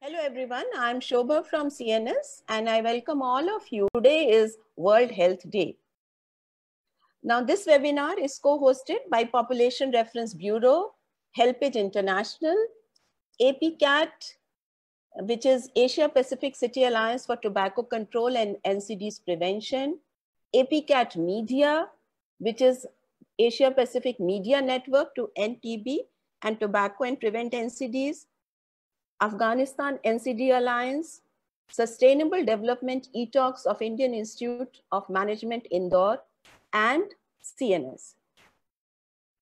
Hello everyone, I'm Shobha from CNS and I welcome all of you. Today is World Health Day. Now this webinar is co-hosted by Population Reference Bureau, HelpAge International, APCAT, which is Asia Pacific Cities Alliance for Tobacco Control and NCDs Prevention, APCAT Media, which is Asia Pacific Media Network to End TB and Tobacco and Prevent NCDs, Afghanistan NCD Alliance, Sustainable Development e-Talks of Indian Institute of Management Indore, and CNS.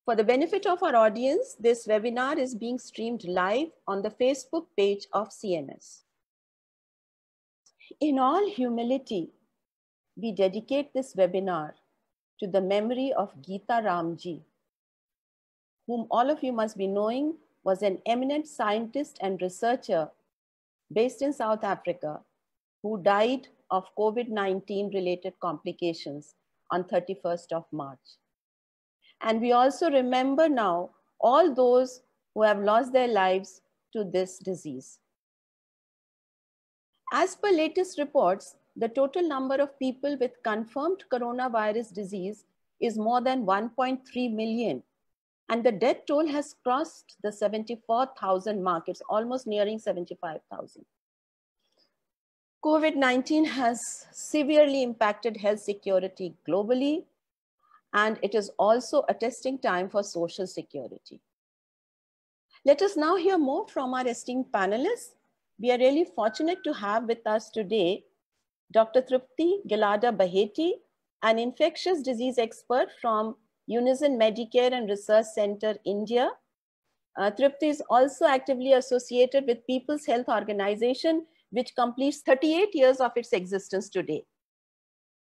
For the benefit of our audience, this webinar is being streamed live on the Facebook page of CNS. In all humility, we dedicate this webinar to the memory of Geeta Ramji, whom all of you must be knowing was an eminent scientist and researcher based in South Africa who died of COVID-19 related complications on 31st of March. And we also remember now all those who have lost their lives to this disease. As per latest reports, the total number of people with confirmed coronavirus disease is more than 1.3 million. And the death toll has crossed the 74,000 mark. It's almost nearing 75,000. COVID-19 has severely impacted health security globally, and it is also a testing time for social security. Let us now hear more from our esteemed panelists. We are really fortunate to have with us today Dr. Tripti Gilada Baheti, an infectious disease expert from Unison Medicare and Research Centre, India. Tripti is also actively associated with People's Health Organization, which completes 38 years of its existence today.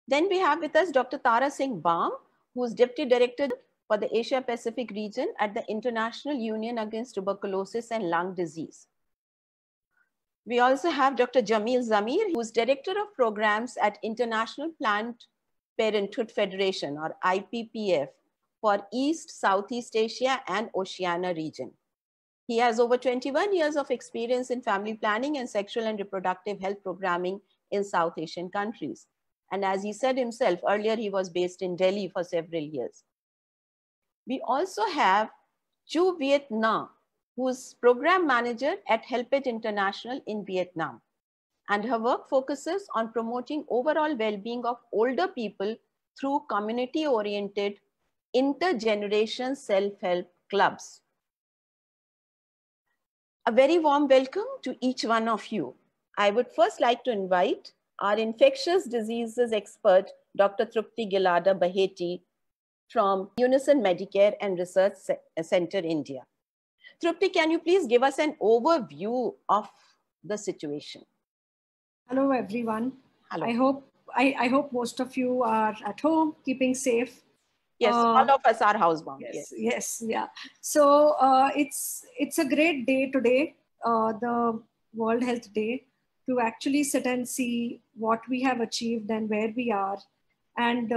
Then we have with us Dr. Tara Singh Bam, who is Deputy Director for the Asia Pacific region at the International Union Against Tuberculosis and Lung Disease. We also have Dr. Jameel Zamir, who is Director of Programs at International Planned Parenthood Federation, or IPPF, for East, Southeast Asia and Oceania region. He has over 21 years of experience in family planning and sexual and reproductive health programming in South Asian countries. And as he said himself, earlier he was based in Delhi for several years. We also have Chu Viet Nga, who is program manager at HelpAge International in Vietnam. And her work focuses on promoting overall well-being of older people through community-oriented intergeneration self-help clubs. A very warm welcome to each one of you. I would first like to invite our infectious diseases expert, Dr. Tripti Gilada Baheti from Unison Medicare and Research Centre, India. Tripti, can you please give us an overview of the situation? Hello, everyone. Hello. I hope most of you are at home, keeping safe. Yes, all of us are housebound. Yes, yes, yeah. So it's a great day today, the World Health Day, to actually sit and see what we have achieved and where we are. And,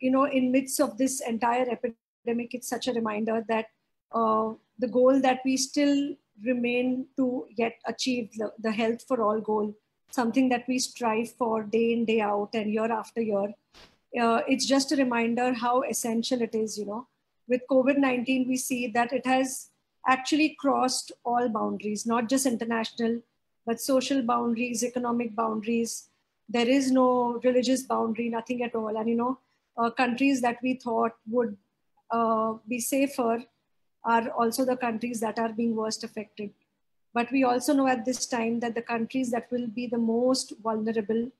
you know, in midst of this entire epidemic, it's such a reminder that the goal that we still remain to yet achieve, the Health For All goal, something that we strive for day in, day out, and year after year. It's just a reminder how essential it is, you know. With COVID-19, we see that it has actually crossed all boundaries, not just international, but social boundaries, economic boundaries. There is no religious boundary, nothing at all. And, you know, countries that we thought would be safer are also the countries that are being worst affected. But we also know at this time that the countries that will be the most vulnerable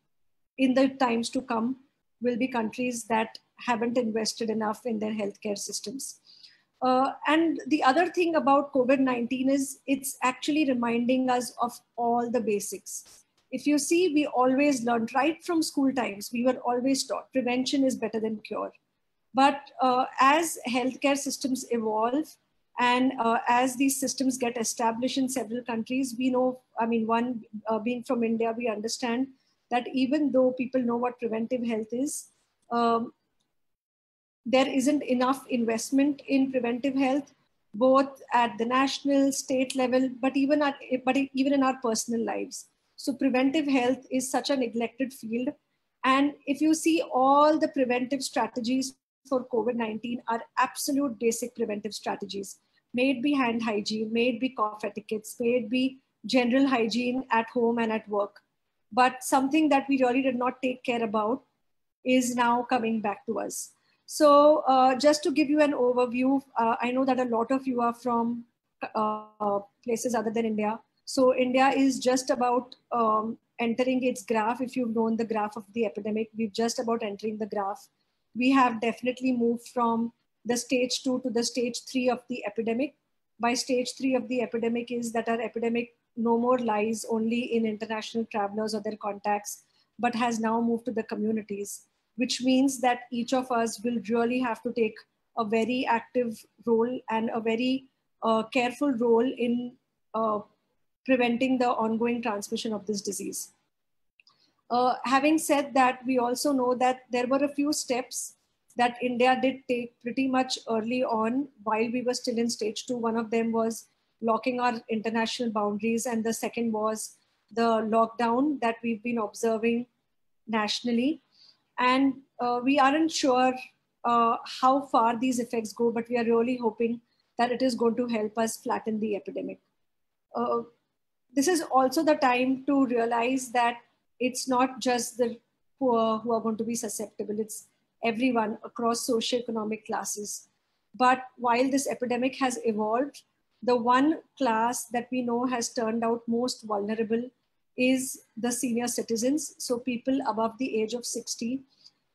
in the times to come will be countries that haven't invested enough in their healthcare systems. And the other thing about COVID-19 is it's actually reminding us of all the basics. If you see, we always learned right from school times, we were always taught prevention is better than cure. But as healthcare systems evolve, and as these systems get established in several countries, we know, I mean, one being from India, we understand that even though people know what preventive health is, there isn't enough investment in preventive health. both at the national, state level, but even in our personal lives. So preventive health is such a neglected field. And if you see, all the preventive strategies for COVID-19 are absolute basic preventive strategies. May it be hand hygiene, may it be cough etiquettes, may it be general hygiene at home and at work. But something that we really did not take care about is now coming back to us. So just to give you an overview, I know that a lot of you are from places other than India. So India is just about entering its graph. If you've known the graph of the epidemic, we've just about entering the graph. We have definitely moved from the stage 2 to the stage 3 of the epidemic. By stage 3 of the epidemic is that our epidemic no more lies only in international travelers or their contacts, but has now moved to the communities, which means that each of us will really have to take a very active role and a very careful role in preventing the ongoing transmission of this disease. Having said that, we also know that there were a few steps that India did take pretty much early on while we were still in stage 2. One of them was locking our international boundaries, and the second was the lockdown that we've been observing nationally. And we aren't sure how far these effects go, but we are really hoping that it is going to help us flatten the epidemic. This is also the time to realize that it's not just the poor who are going to be susceptible, it's everyone across socioeconomic classes. But while this epidemic has evolved, the one class that we know has turned out most vulnerable is the senior citizens, so people above the age of 60.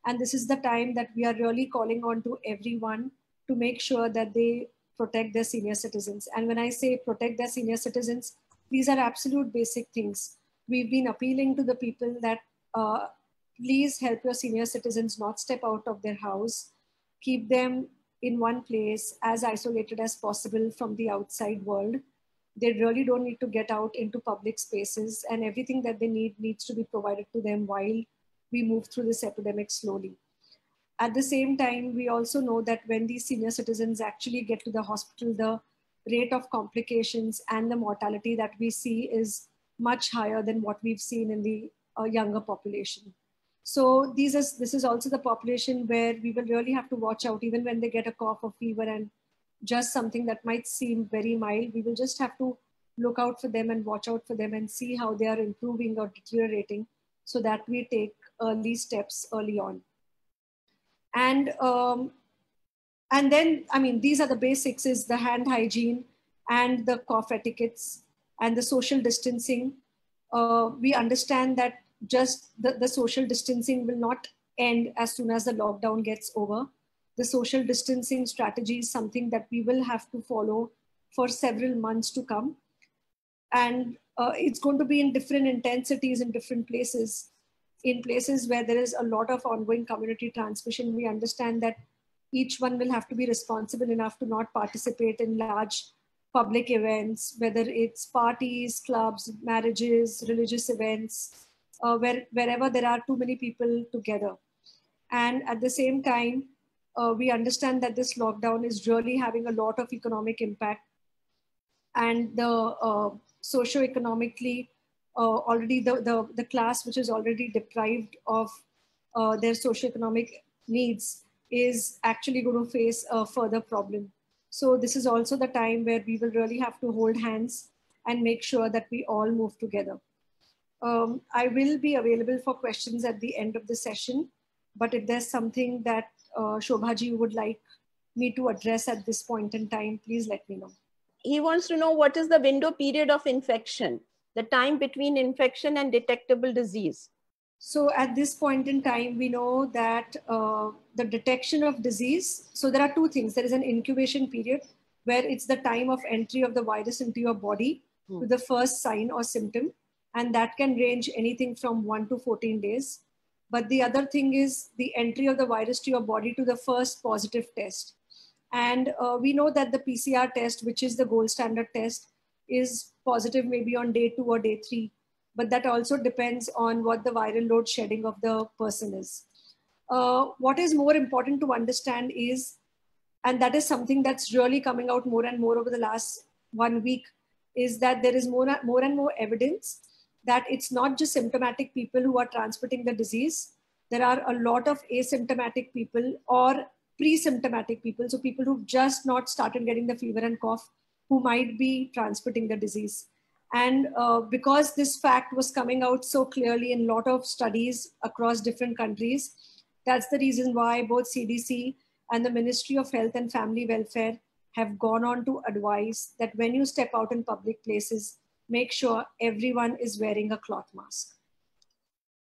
And this is the time that we are really calling on to everyone to make sure that they protect their senior citizens. And when I say protect their senior citizens, these are absolute basic things. We've been appealing to the people that please help your senior citizens not step out of their house, keep them in one place as isolated as possible from the outside world. They really don't need to get out into public spaces, and everything that they need needs to be provided to them while we move through this epidemic slowly. At the same time, we also know that when these senior citizens actually get to the hospital, the rate of complications and the mortality that we see is much higher than what we've seen in the younger population. So this is also the population where we will really have to watch out. Even when they get a cough or fever and just something that might seem very mild, we will just have to look out for them and watch out for them and see how they are improving or deteriorating, so that we take early steps early on. And then, I mean, these are the basics, is the hand hygiene and the cough etiquettes and the social distancing. We understand that just the social distancing will not end as soon as the lockdown gets over. The social distancing strategy is something that we will have to follow for several months to come. And it's going to be in different intensities in different places. In places where there is a lot of ongoing community transmission, we understand that each one will have to be responsible enough to not participate in large public events, whether it's parties, clubs, marriages, religious events, wherever there are too many people together. And at the same time, we understand that this lockdown is really having a lot of economic impact, and the socioeconomically already the class which is already deprived of their socioeconomic needs is actually going to face a further problem. So this is also the time where we will really have to hold hands and make sure that we all move together. I will be available for questions at the end of the session, but if there's something that Shobhaji would like me to address at this point in time, please let me know. He wants to know what is the window period of infection, the time between infection and detectable disease. So at this point in time, we know that the detection of disease, so there are two things. There is an incubation period where it's the time of entry of the virus into your body with the first sign or symptom, and that can range anything from 1 to 14 days. But the other thing is the entry of the virus to your body to the first positive test. And we know that the PCR test, which is the gold standard test, is positive maybe on day 2 or day 3. But that also depends on what the viral load shedding of the person is. What is more important to understand is And that is something that's really coming out more and more over the last 1 week, is that there is more and more evidence that it's not just symptomatic people who are transmitting the disease. There are a lot of asymptomatic people or pre-symptomatic people, so people who've just not started getting the fever and cough, who might be transmitting the disease. And because this fact was coming out so clearly in a lot of studies across different countries, that's the reason why both CDC and the Ministry of Health and Family Welfare have gone on to advise that when you step out in public places, make sure everyone is wearing a cloth mask.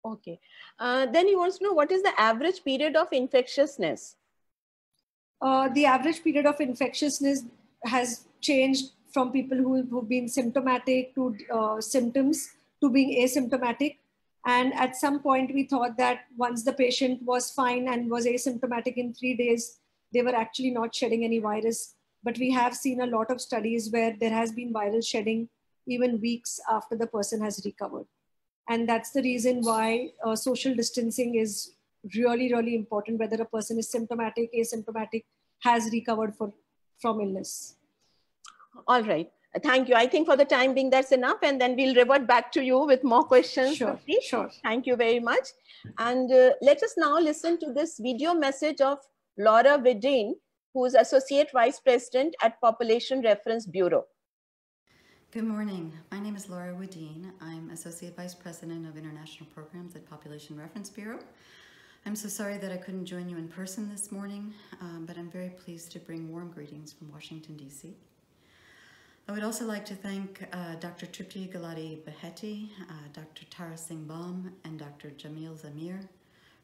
Okay. Then he wants to know, what is the average period of infectiousness? The average period of infectiousness has changed from people who've been symptomatic to symptoms to being asymptomatic. And at some point we thought that once the patient was fine and was asymptomatic in 3 days, they were actually not shedding any virus. But we have seen a lot of studies where there has been viral shedding even weeks after the person has recovered. And that's the reason why social distancing is really, really important, whether a person is symptomatic, asymptomatic, has recovered from illness. All right. Thank you. I think for the time being, that's enough. And then we'll revert back to you with more questions. Sure, sure. Thank you very much. And let us now listen to this video message of Laura Wedeen, who is Associate Vice President at Population Reference Bureau. Good morning. My name is Laura Wedeen. I'm Associate Vice President of International Programs at Population Reference Bureau. I'm so sorry that I couldn't join you in person this morning, but I'm very pleased to bring warm greetings from Washington, D.C. I would also like to thank Dr. Tripti Gilada Baheti, Dr. Tara Singh Bam, and Dr. Jameel Zamir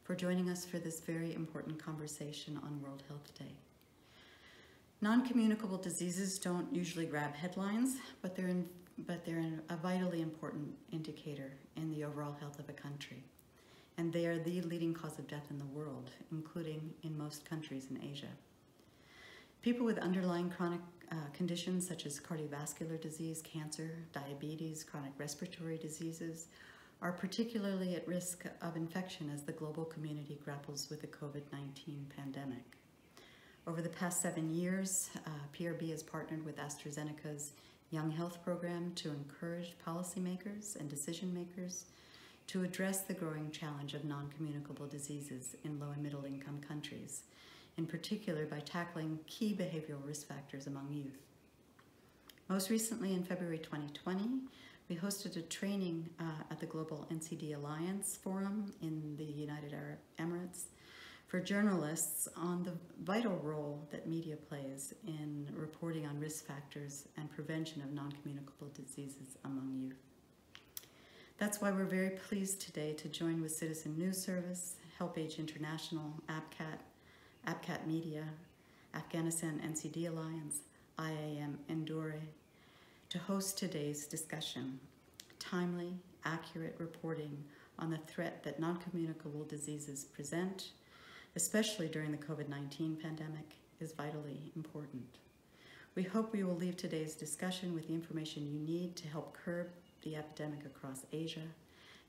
for joining us for this very important conversation on World Health Day. Non-communicable diseases don't usually grab headlines, but they're a vitally important indicator in the overall health of a country. And they are the leading cause of death in the world, including in most countries in Asia. People with underlying chronic conditions such as cardiovascular disease, cancer, diabetes, chronic respiratory diseases are particularly at risk of infection as the global community grapples with the COVID-19 pandemic. Over the past 7 years, PRB has partnered with AstraZeneca's Young Health Program to encourage policymakers and decision makers to address the growing challenge of non-communicable diseases in low and middle income countries, in particular by tackling key behavioral risk factors among youth. Most recently, in February 2020, we hosted a training at the Global NCD Alliance Forum in the United Arab Emirates for journalists on the vital role that media plays in reporting on risk factors and prevention of non-communicable diseases among youth. That's why we're very pleased today to join with Citizen News Service, HelpAge International, APCAT, APCAT Media, Afghanistan NCD Alliance, IAM Indore, to host today's discussion, timely, accurate reporting on the threat that non-communicable diseases present, especially during the COVID-19 pandemic, is vitally important. We hope we will leave today's discussion with the information you need to help curb the epidemic across Asia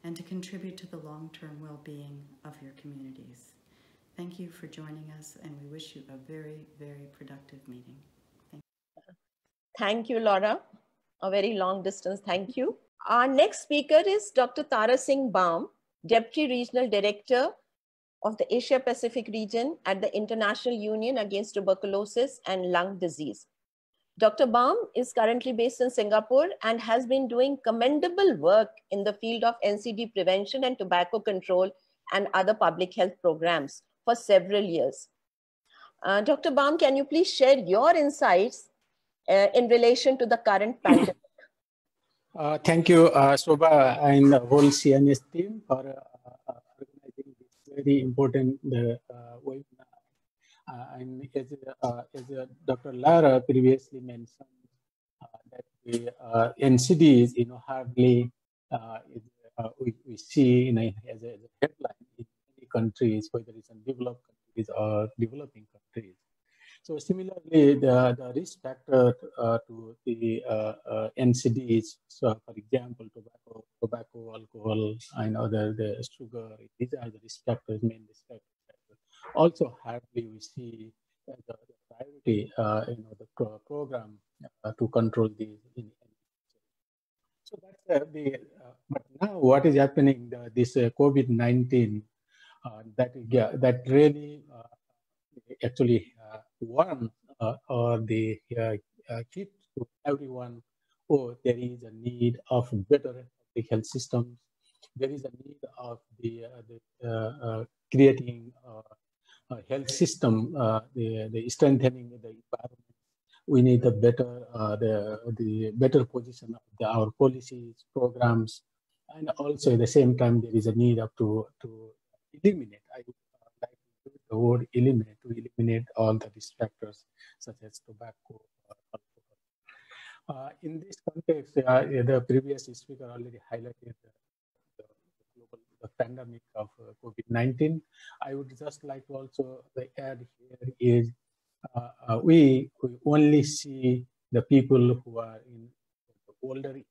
and to contribute to the long-term well-being of your communities. Thank you for joining us, and we wish you a very, very productive meeting. Thank you. Thank you, Laura. A very long distance, thank you. Our next speaker is Dr. Tara Singh Bam, Deputy Regional Director of the Asia Pacific region at the International Union Against Tuberculosis and Lung Disease. Dr. Bam is currently based in Singapore and has been doing commendable work in the field of NCD prevention and tobacco control and other public health programs for several years. Dr. Bam, can you please share your insights in relation to the current pandemic? Thank you, Shobha and the whole CNS team for organizing this very important webinar. And as Dr. Lara previously mentioned, that the NCDs, you know, hardly we see in as a headline in many countries, whether it's in developed countries or developing countries. So similarly, the risk factor to the NCDs, so for example, tobacco, alcohol, and other the sugar, these are the risk factors, main risk factors. Also, hardly we see the primary activity, the program to control the. So that's but now what is happening? This COVID-19 that really actually warns or they keep to everyone. Oh, there is a need of better public health systems. There is a need of the creating a health system, the strengthening the environment. We need a better the better position of our policies, programs, and also at the same time there is a need of to eliminate. I would like to use the word eliminate, to eliminate all the distractors such as tobacco. In this context, the previous speaker already highlighted the pandemic of COVID-19. I would just like to also add here is we only see the people who are in the older age,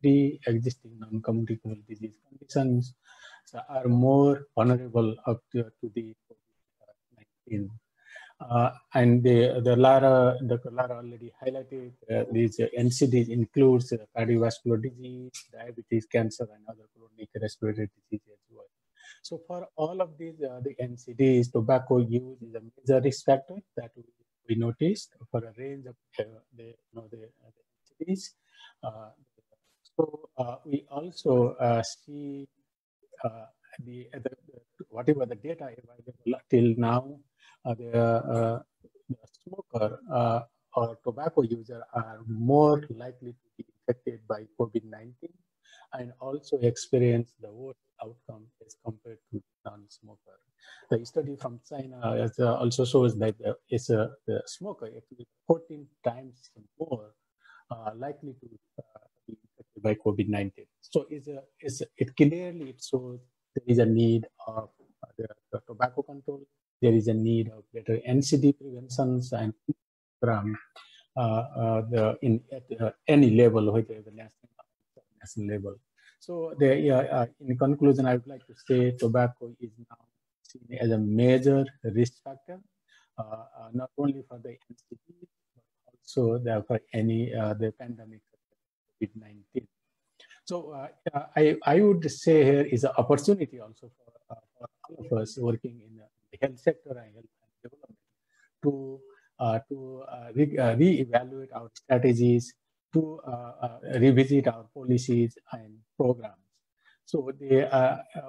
pre-existing non-communicable disease conditions, so are more vulnerable up to the COVID-19. And Dr. Lara already highlighted these NCDs includes cardiovascular disease, diabetes, cancer, and other chronic respiratory diseases as well. So for all of these, the NCDs, tobacco use is a major risk factor that we noticed for a range of the NCDs. So we also see whatever the data available till now. The smoker or tobacco user are more likely to be infected by COVID-19 and also experience the worst outcome as compared to non-smoker. The study from China has, also shows that the smoker actually 14 times more likely to be infected by COVID-19. So it clearly shows there is a need of the tobacco control. There is a need of better NCD preventions and program at any level, whether the national level. So in conclusion, I would like to say tobacco is now seen as a major risk factor, not only for the NCD, but also for any the pandemic COVID-19. So I would say here is an opportunity also for all of us working in health sector and health development to reevaluate our strategies, to revisit our policies and programs. So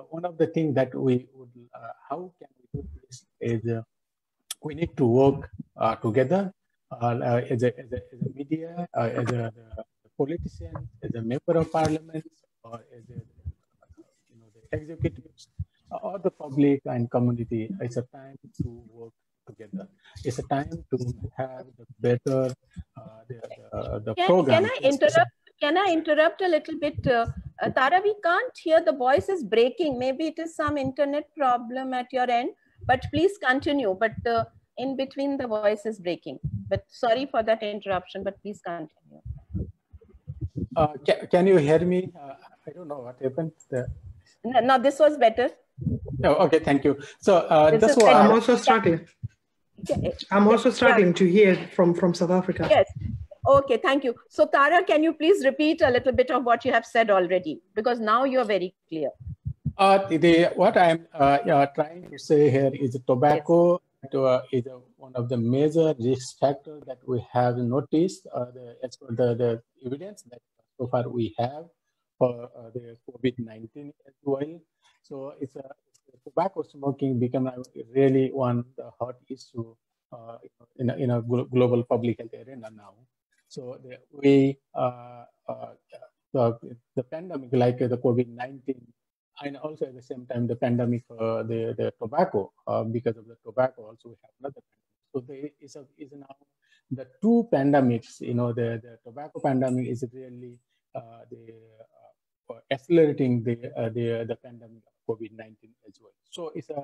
one of the things that we would, how can we do this is we need to work together as a media, as a politician, as a member of parliament, or as the executives, or the public and community. It's a time to work together. It's a time to have the better program. Can I interrupt a little bit? Tara, we can't hear, the voice is breaking. Maybe it is some internet problem at your end, but please continue. But in between the voice is breaking. But sorry for that interruption, but please continue. Can you hear me? I don't know what happened. No, this was better. Oh, okay, thank you. So that's why I'm also starting. I'm also starting to hear from South Africa. Yes. Okay, thank you. So Tara, can you please repeat a little bit of what you have said already? Because now you're very clear. What I'm trying to say here is tobacco is one of the major risk factors that we have noticed, as per the evidence that so far we have for the COVID-19 as well. So it's a tobacco smoking become really one the hot issue in a global public health arena now. So the pandemic, like the COVID-19, and also at the same time the pandemic the tobacco, because of the tobacco also we have another pandemic. So there is now the two pandemics. The tobacco pandemic is really accelerating the pandemic of COVID-19 as well. So it's a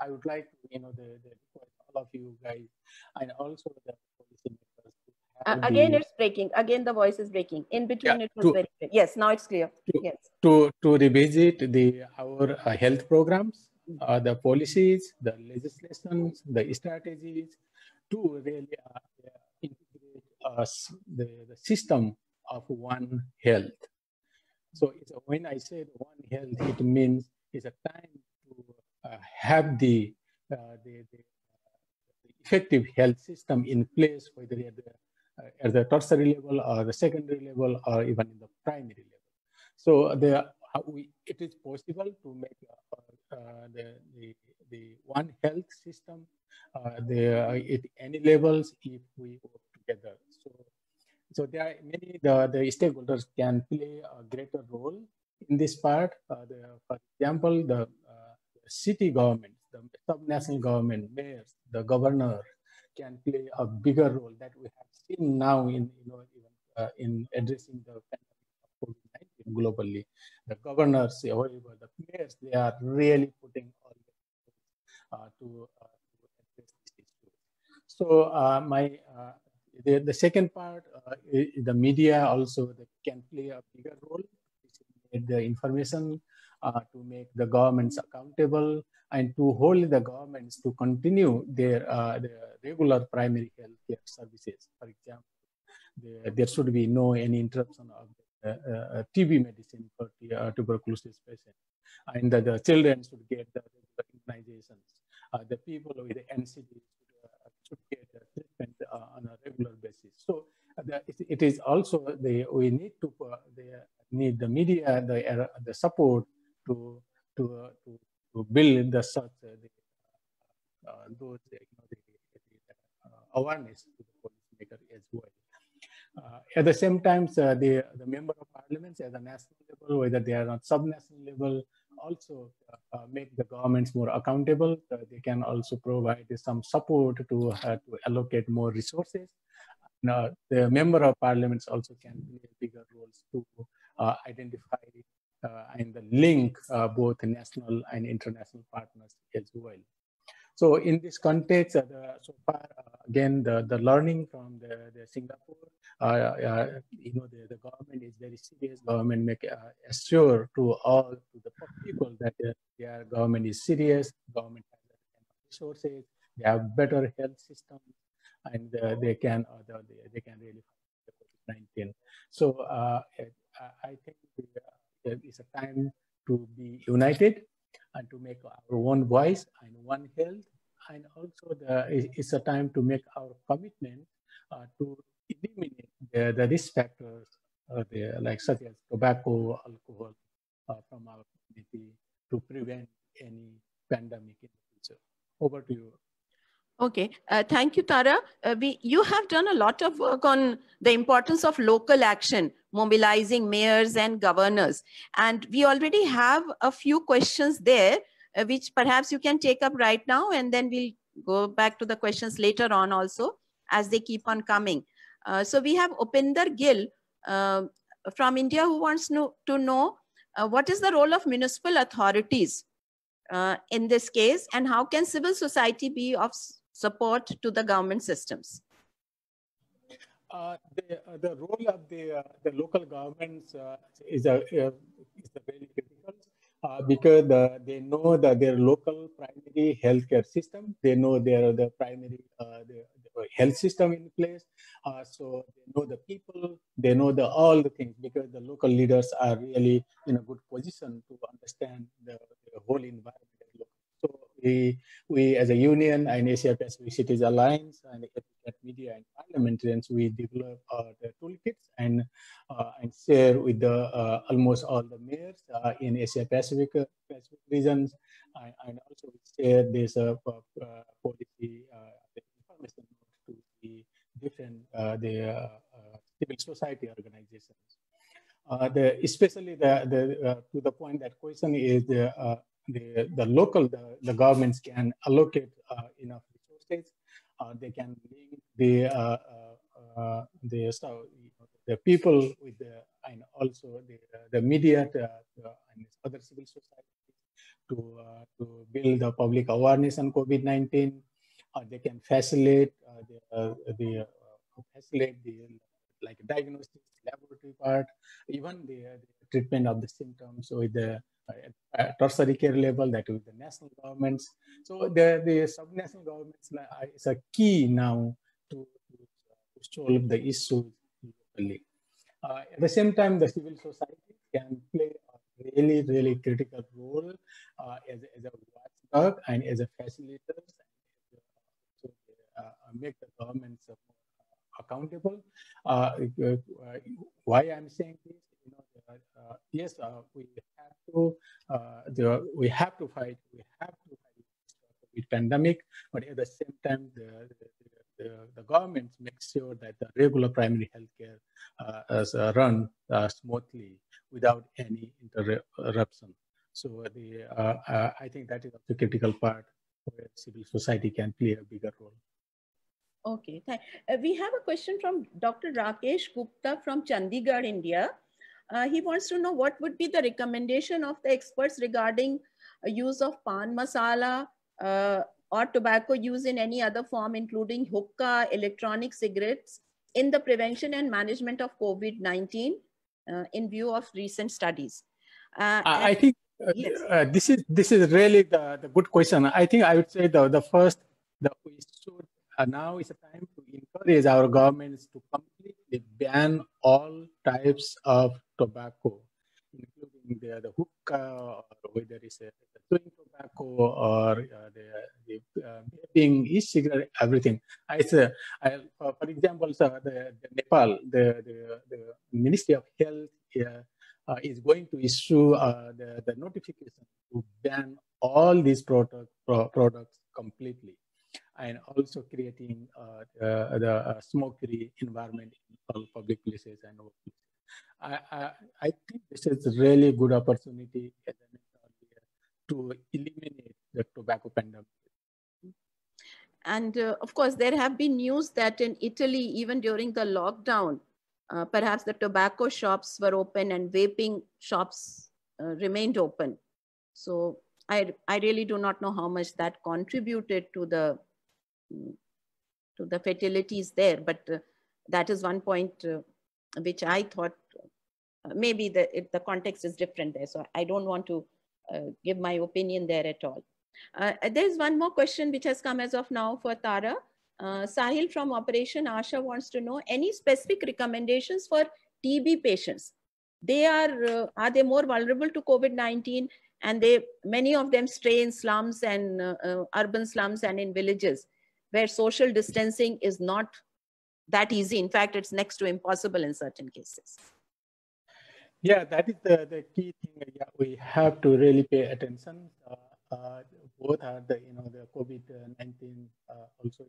I would like all of you guys and also the policymakers. Again, it's breaking. Again, the voice is breaking. In between, it was very clear. Yes, now it's clear. To revisit our health programs, the policies, the legislations, the strategies to really integrate the system of One Health. So it's, when I said One Health, it means it's a time to have the effective health system in place, whether at the tertiary level or the secondary level or even in the primary level. So it is possible to make the One Health system at any levels if we work together. So there are many, the stakeholders can play a greater role in this part. For example, the city government, the subnational government, mayors, the governor can play a bigger role that we have seen now in, even, in addressing the pandemic of COVID-19 globally. The governors, however, the mayors, they are really putting all the to address this issue. So the second part, the media also can play a bigger role in the information to make the governments accountable and to hold the governments to continue their regular primary health care services. For example, there should be no any interruption of TB medicine for tuberculosis patients, and the children should get the immunizations. The people with the NCDs should get the treatment on a regular basis. So it is also we need to need the media the support to build the such those awareness to the policymaker as well. At the same time, the member of parliaments at the national level, whether they are on subnational level, also make the governments more accountable. They can also provide some support to allocate more resources. Now, the member of parliaments also can play bigger roles to identify and link both national and international partners as well. So in this context, so far, again, the learning from the Singapore, the government is very serious. Government make assure to all the people that their government is serious, government has resources, they have better health systems, and they can really fight COVID-19. So I think there is a time to be united and to make our own voice and One Health, and also it's a time to make our commitment to eliminate the risk factors like such as tobacco, alcohol from our community to prevent any pandemic in the future. Over to you. Okay, thank you, Tara. You have done a lot of work on the importance of local action, mobilizing mayors and governors. And we already have a few questions there, which perhaps you can take up right now, and then we'll go back to the questions later on also, as they keep on coming. So we have Opinder Gill from India, who wants to know what is the role of municipal authorities in this case, and how can civil society be of support to the government systems? The role of the local governments is very critical because they know that their local primary healthcare system, they know their primary the health system in place, so they know the people, they know all the things, because the local leaders are really in a good position to understand the whole environment. So we as a union and Asia Pacific Cities Alliance and APCAT Media and parliamentarians, we develop the toolkits and share with the almost all the mayors in Asia Pacific, Pacific regions, and also we share this policy information to the different civil society organizations. Especially to the point that question is the local the governments can allocate enough resources. They can link the people with and also the media and other civil societies to build the public awareness on COVID-19. They can facilitate facilitate the like diagnostics, laboratory part, even the treatment of the symptoms with the tertiary care level, that with the national governments. So the subnational governments is a key now to solve the issue locally. At the same time, the civil society can play a really, really critical role as a watchdog and as a facilitator to make the governments accountable. Why I'm saying this? You know, yes, we have to fight. We have to fight with pandemic, but at the same time, the government makes sure that the regular primary healthcare run smoothly without any interruption. So I think that is the critical part where civil society can play a bigger role. Okay, we have a question from Dr. Rakesh Gupta from Chandigarh, India. He wants to know what would be the recommendation of the experts regarding use of pan masala or tobacco use in any other form, including hookah, electronic cigarettes, in the prevention and management of COVID-19 in view of recent studies. I think yes. This is really the good question. I think I would say the first that we should now is a time to encourage our governments to completely ban all types of tobacco, including the hookah, or whether it's chewing tobacco or the vaping, e-cigarette, everything. For example, so the Nepal, the Ministry of Health is going to issue the notification to ban all these products completely, and also creating the smoke-free environment in all public places and workplaces. I think this is a really good opportunity to eliminate the tobacco pandemic. And of course, there have been news that in Italy, even during the lockdown, perhaps the tobacco shops were open and vaping shops remained open. So I really do not know how much that contributed to the fatalities there, but that is one point which I thought maybe the context is different there. So I don't want to give my opinion there at all. There's one more question which has come as of now for Tara. Sahil from Operation Aasha wants to know any specific recommendations for TB patients. They are they more vulnerable to COVID-19, and many of them stay in slums and urban slums and in villages where social distancing is not that easy. In fact, it's next to impossible in certain cases. Yeah, that is the key thing. Yeah, we have to really pay attention. Both are the COVID-19 also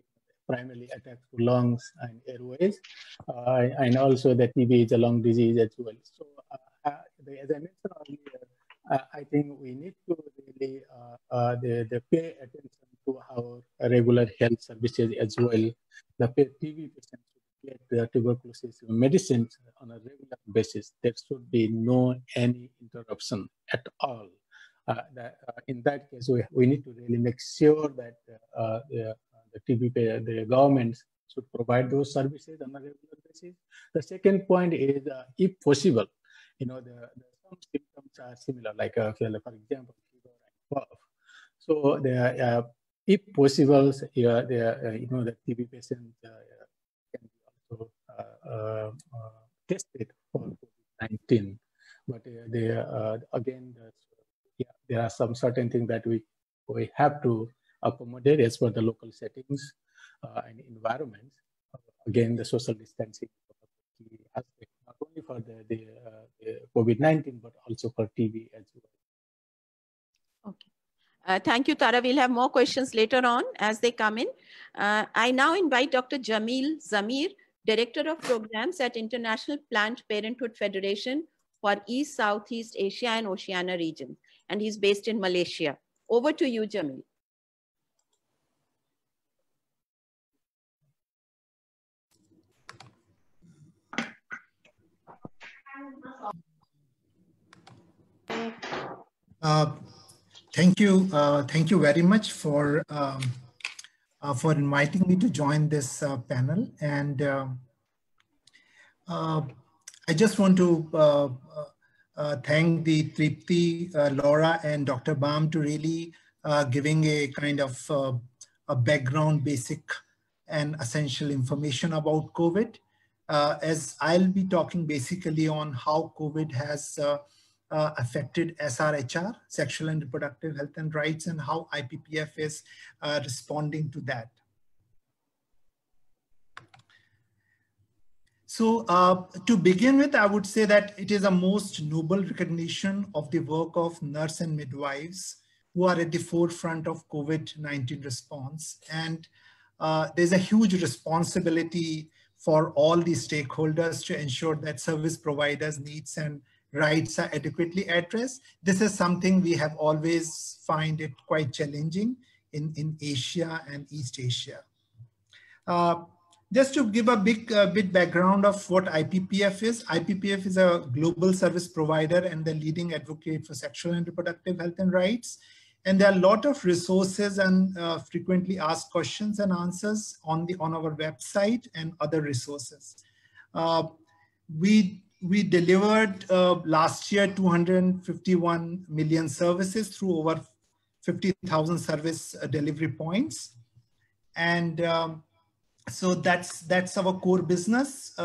primarily attacks to lungs and airways, and also the TB is a lung disease as well. So as I mentioned earlier, I think we need to really pay attention to our regular health services as well. The TB patients should get their tuberculosis medicines on a regular basis. There should be no any interruption at all. In that case, we need to really make sure that the governments should provide those services on a regular basis. The second point is, if possible, some symptoms are similar, like for example, fever and cough. So if possible, the TB patient can be also tested for COVID-19. But again, there are some certain things that we have to accommodate as per the local settings and environments. Again, the social distancing is a key aspect, not only for the COVID-19, but also for TB as well. Okay. Thank you, Tara. We'll have more questions later on as they come in. I now invite Dr. Jameel Zamir, Director of Programs at International Planned Parenthood Federation for East, Southeast Asia and Oceania region. And he's based in Malaysia. Over to you, Jameel. Thank you. Thank you very much for inviting me to join this panel. And I just want to thank the Tripti, Laura, and Dr. Bam to really giving a kind of a background, basic and essential information about COVID. As I'll be talking basically on how COVID has affected SRHR, sexual and reproductive health and rights, and how IPPF is responding to that. So to begin with, I would say that it is a most noble recognition of the work of nurse and midwives who are at the forefront of COVID-19 response. And there's a huge responsibility for all the stakeholders to ensure that service providers' needs and rights are adequately addressed. This is something we have always find it quite challenging in Asia and East Asia. Just to give a bit background of what IPPF is a global service provider and the leading advocate for sexual and reproductive health and rights. And there are a lot of resources and frequently asked questions and answers on our website and other resources. We delivered last year 251 million services through over 50,000 service delivery points. And so that's our core business.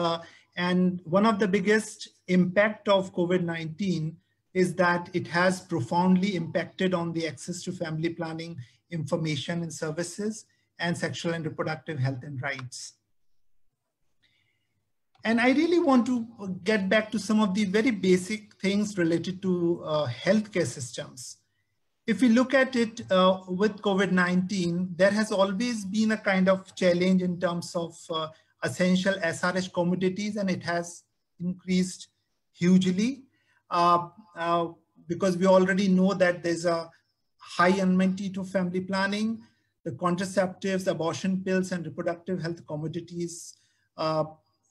And one of the biggest impact of COVID-19 is that it has profoundly impacted on the access to family planning information and services and sexual and reproductive health and rights. And I really want to get back to some of the very basic things related to healthcare systems. If we look at it with COVID-19, there has always been a kind of challenge in terms of essential SRH commodities, and it has increased hugely because we already know that there's a high unmet need to family planning. The contraceptives, abortion pills, and reproductive health commodities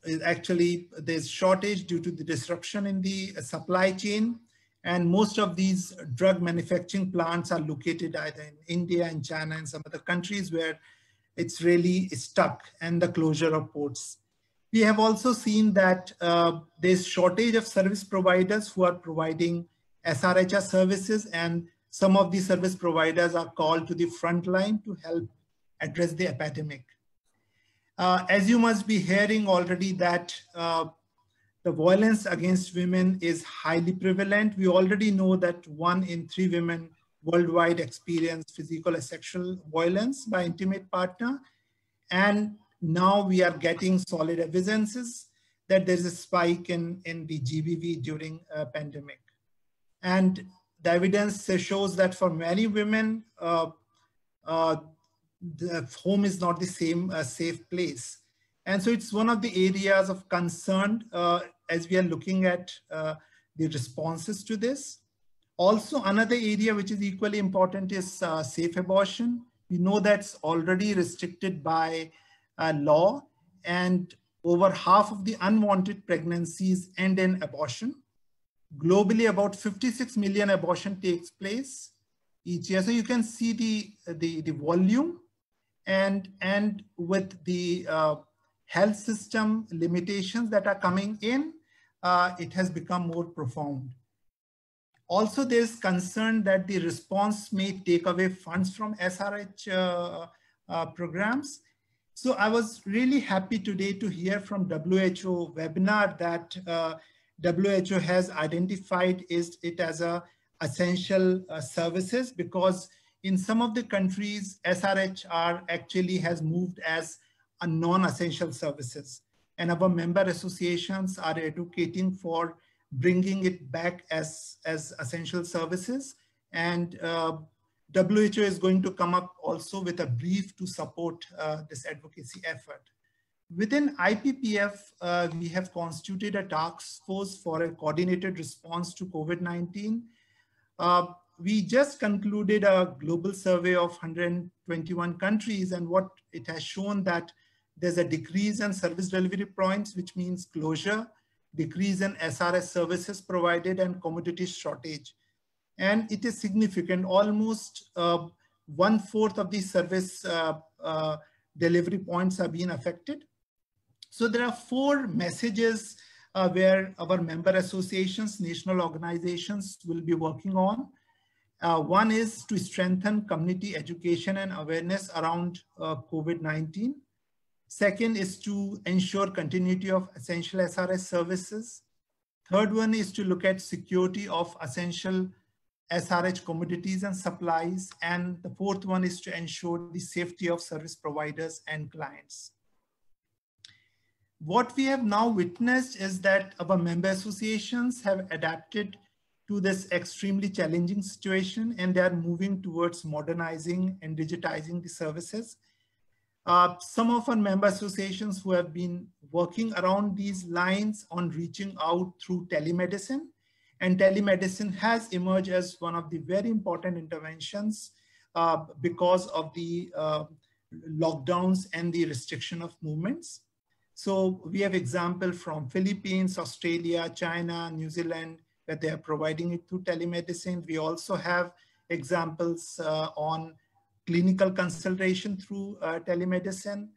is actually there's shortage due to the disruption in the supply chain. And most of these drug manufacturing plants are located either in India and China and some other countries where it's really stuck, and the closure of ports. We have also seen that there's shortage of service providers who are providing SRHR services, and some of these service providers are called to the front line to help address the epidemic. As you must be hearing already that the violence against women is highly prevalent. We already know that 1 in 3 women worldwide experience physical or sexual violence by intimate partner. And now we are getting solid evidences that there's a spike in the GBV during a pandemic. And the evidence shows that for many women, the home is not the same safe place. And so it's one of the areas of concern as we are looking at the responses to this. Also, another area which is equally important is safe abortion. We know that's already restricted by law, and over half of the unwanted pregnancies end in abortion. Globally, about 56 million abortion takes place each year. So you can see the volume. And with the health system limitations that are coming in, it has become more profound. Also, there's concern that the response may take away funds from SRH programs. So I was really happy today to hear from WHO webinar that WHO has identified it as a essential services, because in some of the countries, SRHR actually has moved as a non-essential services. And our member associations are advocating for bringing it back as essential services. And WHO is going to come up also with a brief to support this advocacy effort. Within IPPF, we have constituted a task force for a coordinated response to COVID-19. We just concluded a global survey of 121 countries, and what it has shown that there's a decrease in service delivery points, which means closure, decrease in SRS services provided, and commodity shortage. And it is significant. Almost 1/4 of the service delivery points are being affected. So there are 4 messages where our member associations, national organizations will be working on. One is to strengthen community education and awareness around COVID-19. Second is to ensure continuity of essential SRS services. Third one is to look at security of essential SRH commodities and supplies. And the fourth one is to ensure the safety of service providers and clients. What we have now witnessed is that our member associations have adapted to this extremely challenging situation, and they are moving towards modernizing and digitizing the services. Some of our member associations who have been working around these lines on reaching out through telemedicine, and telemedicine has emerged as one of the very important interventions because of the lockdowns and the restriction of movements. So we have examples from Philippines, Australia, China, New Zealand, where they are providing it through telemedicine. We also have examples on clinical consultation through telemedicine.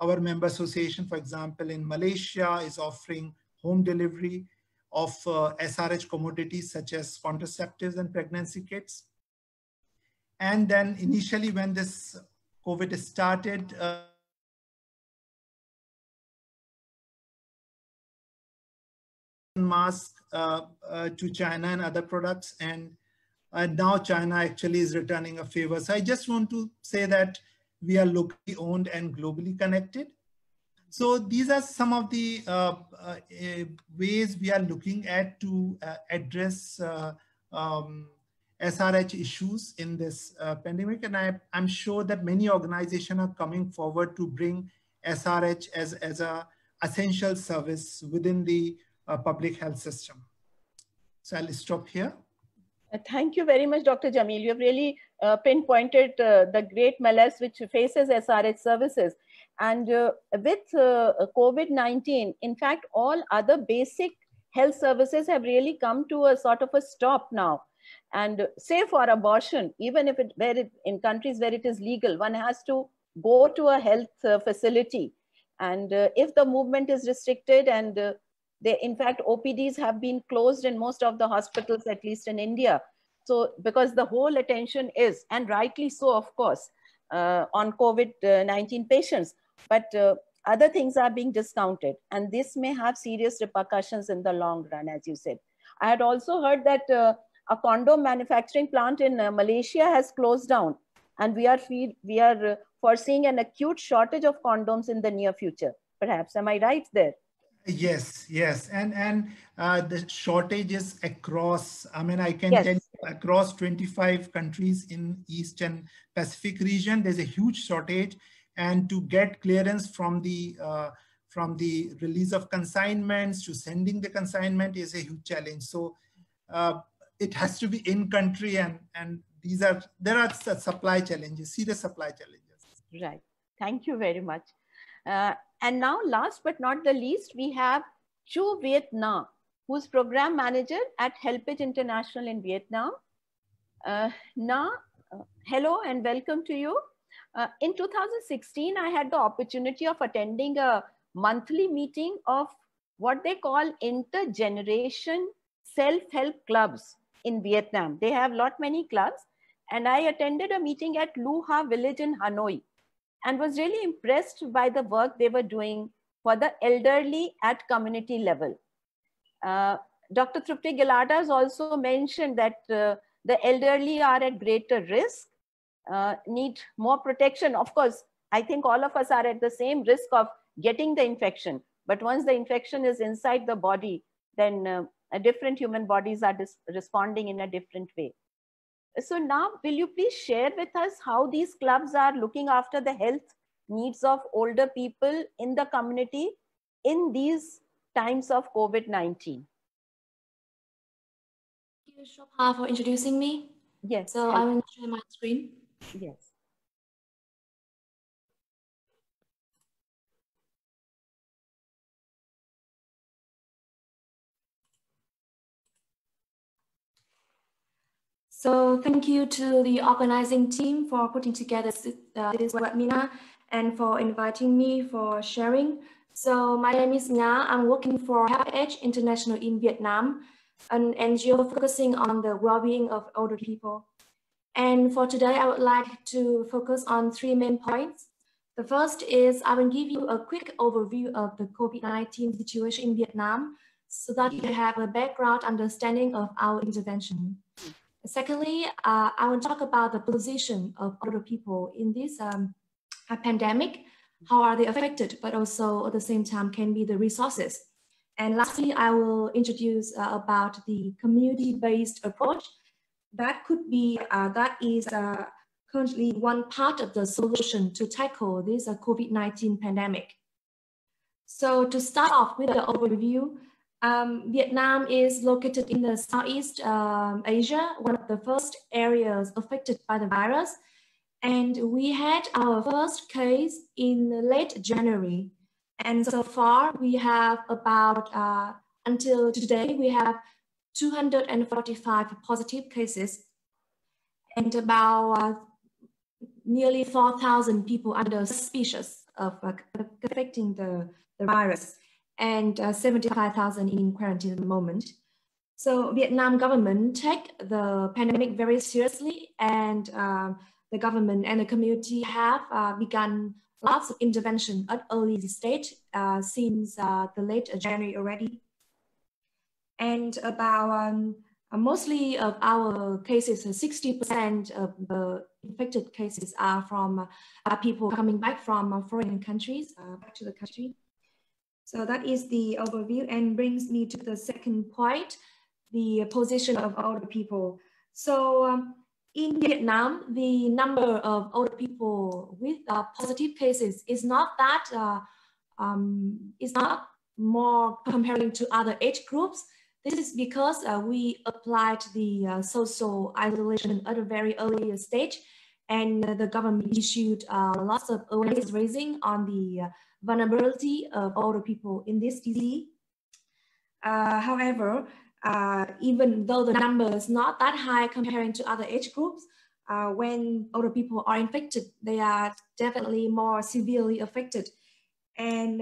Our member association, for example, in Malaysia is offering home delivery of SRH commodities such as contraceptives and pregnancy kits. And then initially when this COVID started, masks to China and other products, and now China actually is returning a favor. So I just want to say that we are locally owned and globally connected. So these are some of the ways we are looking at to address SRH issues in this pandemic. And I'm sure that many organizations are coming forward to bring SRH as an essential service within the public health system. So I'll stop here. Thank you very much, Dr. Jameel. You have really pinpointed the great malaise which faces SRH services. And with COVID-19, in fact, all other basic health services have really come to a sort of a stop now. And say for abortion, even if in countries where it is legal, one has to go to a health facility. And if the movement is restricted and in fact, OPDs have been closed in most of the hospitals, at least in India. So, because the whole attention is, and rightly so, of course, on COVID-19 patients, but other things are being discounted. And this may have serious repercussions in the long run, as you said. I had also heard that a condom manufacturing plant in Malaysia has closed down, and we are foreseeing an acute shortage of condoms in the near future. Perhaps, am I right there? Yes, yes, and the shortages across, I mean, I can tell you across 25 countries in East and Pacific region, there's a huge shortage, and to get clearance from the release of consignments to sending the consignment is a huge challenge. So it has to be in country, and these are, there are supply challenges, serious supply challenges. Right, thank you very much. And now, last but not the least, we have Chu Viet Nga, who's program manager at HelpAge International in Vietnam. Nga, hello and welcome to you. In 2016, I had the opportunity of attending a monthly meeting of what they call intergeneration self-help clubs in Vietnam. They have many clubs, and I attended a meeting at Luha Village in Hanoi, and was really impressed by the work they were doing for the elderly at community level. Dr. Tripti Gilada has also mentioned that the elderly are at greater risk, need more protection. Of course, I think all of us are at the same risk of getting the infection. But once the infection is inside the body, then different human bodies are responding in a different way. So now, will you please share with us how these clubs are looking after the health needs of older people in the community in these times of COVID-19? Thank you, Shobha, for introducing me. Yes. So I will share my screen. Yes. So thank you to the organizing team for putting together this webinar and for inviting me for sharing. So my name is Nga. I'm working for HelpAge International in Vietnam, an NGO focusing on the well-being of older people. And for today, I would like to focus on three main points. The first is I will give you a quick overview of the COVID-19 situation in Vietnam so that you have a background understanding of our intervention. Secondly, I will talk about the position of older people in this pandemic. How are they affected, but also at the same time can be the resources. And lastly, I will introduce about the community-based approach that could be, that is currently one part of the solution to tackle this COVID-19 pandemic. So to start off with the overview, Vietnam is located in the Southeast Asia, one of the first areas affected by the virus. And we had our first case in late January. And so far we have about, until today, we have 245 positive cases and about nearly 4,000 people under suspicion of affecting the virus, and 75,000 in quarantine at the moment. So Vietnam government take the pandemic very seriously, and the government and the community have begun lots of intervention at early stage since the late January already. And about mostly of our cases, 60% of the infected cases are from people coming back from foreign countries, back to the country. So that is the overview, and brings me to the second point, the position of older people. So in Vietnam, the number of older people with positive cases is not that, it's not more comparing to other age groups. This is because we applied the social isolation at a very early stage, and the government issued lots of awareness raising on the vulnerability of older people in this disease. However, even though the number is not that high comparing to other age groups, when older people are infected, they are definitely more severely affected. And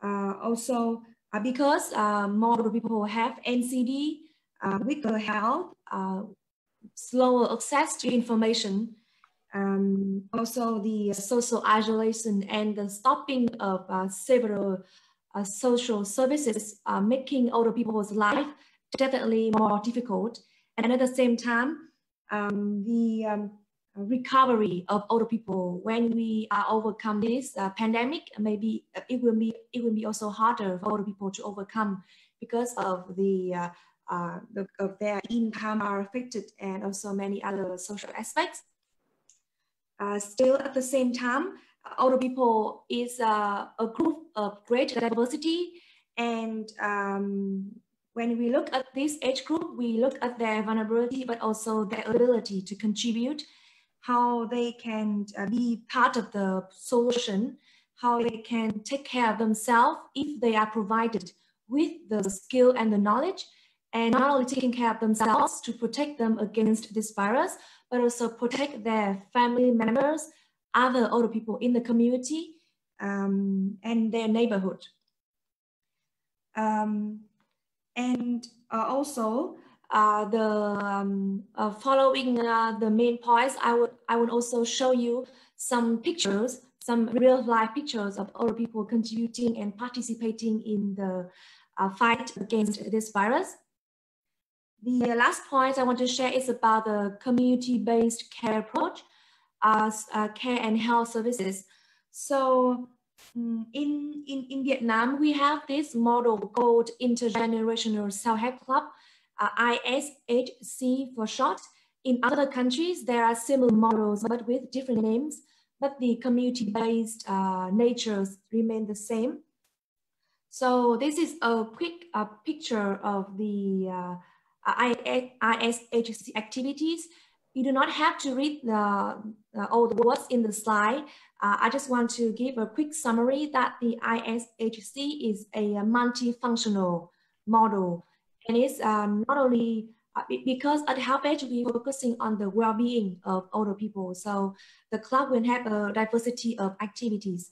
also, because more people have NCD, weaker health, slower access to information, also the social isolation and the stopping of several social services are making older people's life definitely more difficult. And at the same time, the recovery of older people when we overcome this pandemic, maybe it will be also harder for older people to overcome because of the their income are affected, and also many other social aspects. Still, at the same time, older people is a group of great diversity, and when we look at this age group, we look at their vulnerability, but also their ability to contribute, how they can be part of the solution, how they can take care of themselves if they are provided with the skill and the knowledge, and not only taking care of themselves to protect them against this virus, but also protect their family members, other older people in the community, and their neighborhood. Following the main points, I would also show you some pictures, some real life pictures of older people contributing and participating in the fight against this virus. The last point I want to share is about the community-based care approach, care and health services. So in Vietnam, we have this model called Intergenerational Self-Help Club, ISHC for short. In other countries, there are similar models, but with different names, but the community-based natures remain the same. So this is a quick picture of the ISHC activities. You do not have to read all the words in the slide. I just want to give a quick summary that the ISHC is a multifunctional model. And it's not only, because at HelpAge, we're focusing on the well-being of older people. So the club will have a diversity of activities.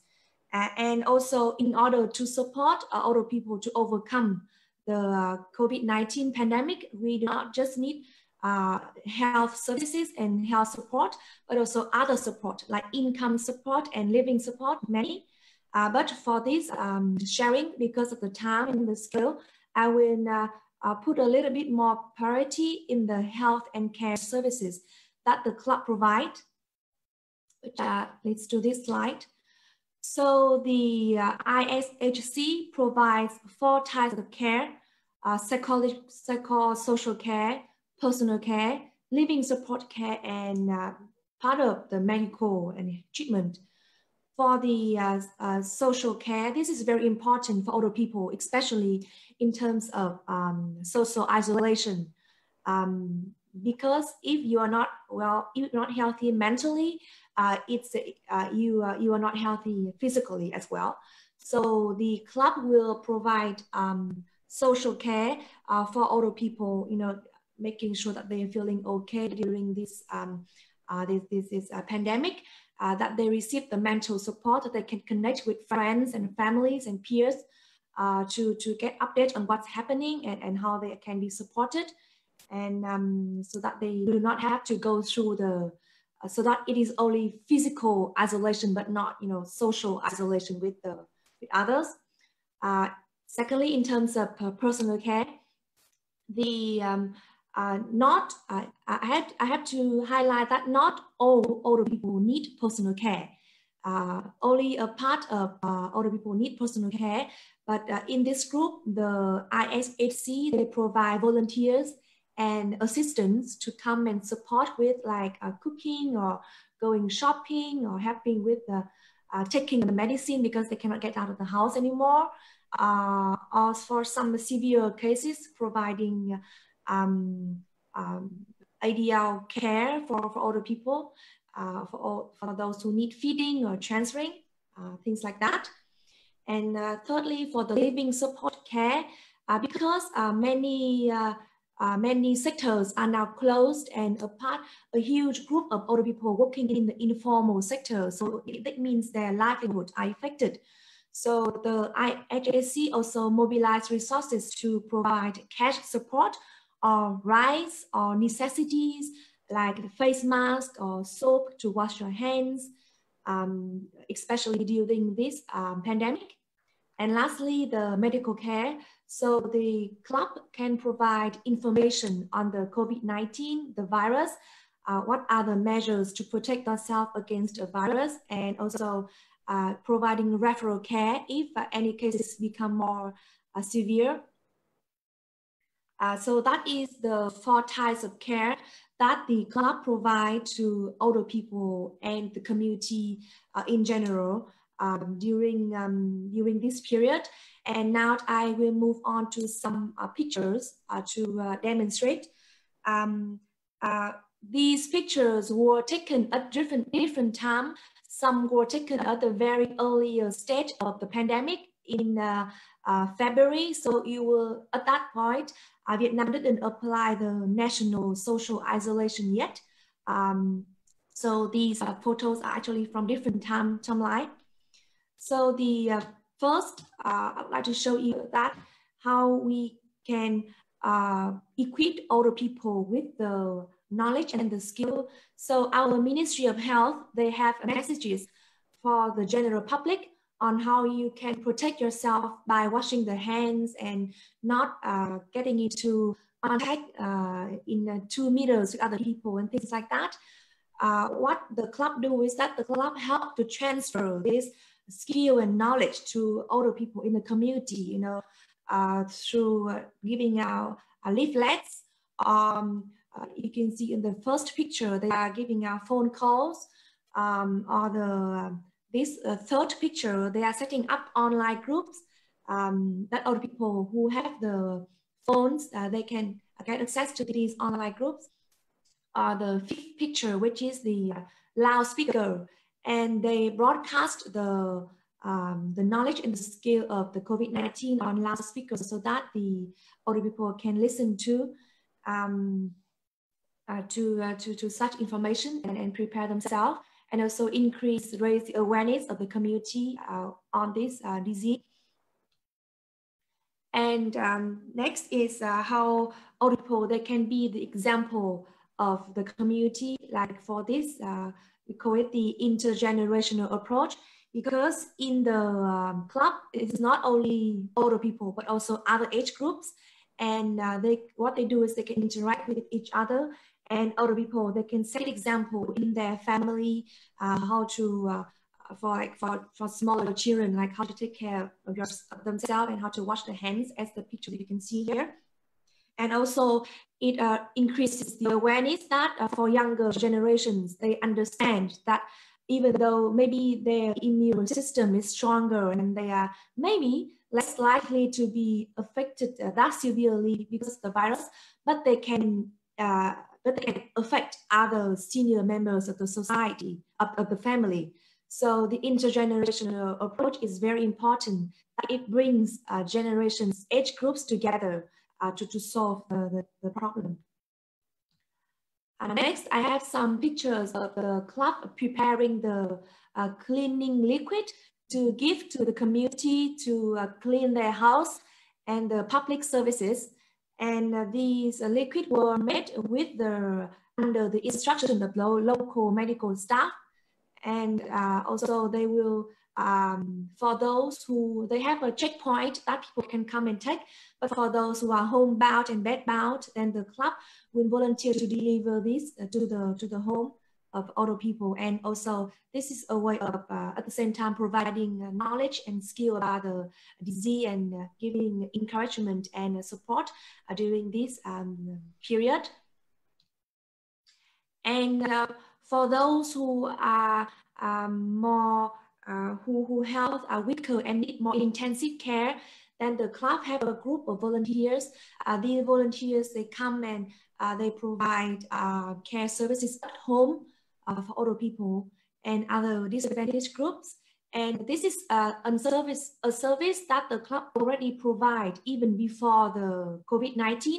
and also in order to support other people to overcome the COVID-19 pandemic, we do not just need health services and health support, but also other support like income support and living support, many. But for this sharing, because of the time and the scale, I will put a little bit more priority in the health and care services that the club provide. Let's do this slide. So the ISHC provides 4 types of care: psychosocial care, personal care, living support care, and part of the medical and treatment. For the social care, this is very important for older people, especially in terms of social isolation. Because if you are not well, you're not healthy mentally, you are not healthy physically as well. So the club will provide social care for older people, you know, making sure that they are feeling okay during this pandemic, that they receive the mental support, that they can connect with friends and families and peers to get updates on what's happening and how they can be supported, and so that they do not have to go through the so that it is only physical isolation, but not, you know, social isolation with the others. Secondly, in terms of personal care, the I have to highlight that not all older people need personal care. Only a part of older people need personal care. But in this group, the ISHC, they provide volunteers and assistants to come and support with like cooking or going shopping or helping with taking the medicine because they cannot get out of the house anymore. Or for some severe cases, providing ADL care for older people, for those who need feeding or transferring, things like that. And thirdly, for the living support care, because many sectors are now closed and apart, a huge group of older people working in the informal sector. So that means their livelihood are affected. So the IHAC also mobilized resources to provide cash support or rice or necessities like the face mask or soap to wash your hands, especially during this pandemic. And lastly, the medical care. So the club can provide information on the COVID-19, the virus, what are the measures to protect ourselves against a virus, and also providing referral care if any cases become more severe. So that is the 4 types of care that the club provides to older people and the community in general during this period. And now I will move on to some pictures to demonstrate. These pictures were taken at different times. Some were taken at the very earlier stage of the pandemic in February. So you will, at that point, Vietnam didn't apply the national social isolation yet. So these photos are actually from different timeline. So the first, I would like to show you that how we can equip older people with the knowledge and the skill. So our Ministry of Health, they have messages for the general public on how you can protect yourself by washing the hands and not getting into contact in 2 meters with other people and things like that. What the club do is that the club help to transfer this skill and knowledge to older people in the community, you know, through giving out leaflets. You can see in the first picture, they are giving out phone calls, or this third picture, they are setting up online groups that older people who have the phones, they can get access to these online groups. The fifth picture, which is the loudspeaker, and they broadcast the knowledge and the skill of the COVID-19 on loudspeakers so that the older people can listen to such information and prepare themselves. and also raise the awareness of the community on this disease. And next is how old people, they can be the example of the community. Like for this, we call it the intergenerational approach, because in the club, it's not only older people, but also other age groups. And what they do is they can interact with each other, and older people, they can set example in their family, how to, for smaller children, like how to take care of themselves and how to wash their hands, as the picture that you can see here. And also it increases the awareness that for younger generations, they understand that even though maybe their immune system is stronger and they are maybe less likely to be affected that severely because of the virus, but they can affect other senior members of the society, of the family. So the intergenerational approach is very important. It brings generations, age groups together to solve the problem. Next, I have some pictures of the club preparing the cleaning liquid to give to the community to clean their house and the public services. And these liquid were made with under the instruction of the local medical staff. And also they will, for those who, they have a checkpoint that people can come and take, but for those who are homebound and bedbound, then the club will volunteer to deliver this to the home of other people. And also this is a way of, at the same time, providing knowledge and skill about the disease and giving encouragement and support during this period. And for those who are who health are weaker and need more intensive care, then the club have a group of volunteers. These volunteers, they come and they provide care services at home for older people and other disadvantaged groups. And this is a service that the club already provide even before the COVID-19.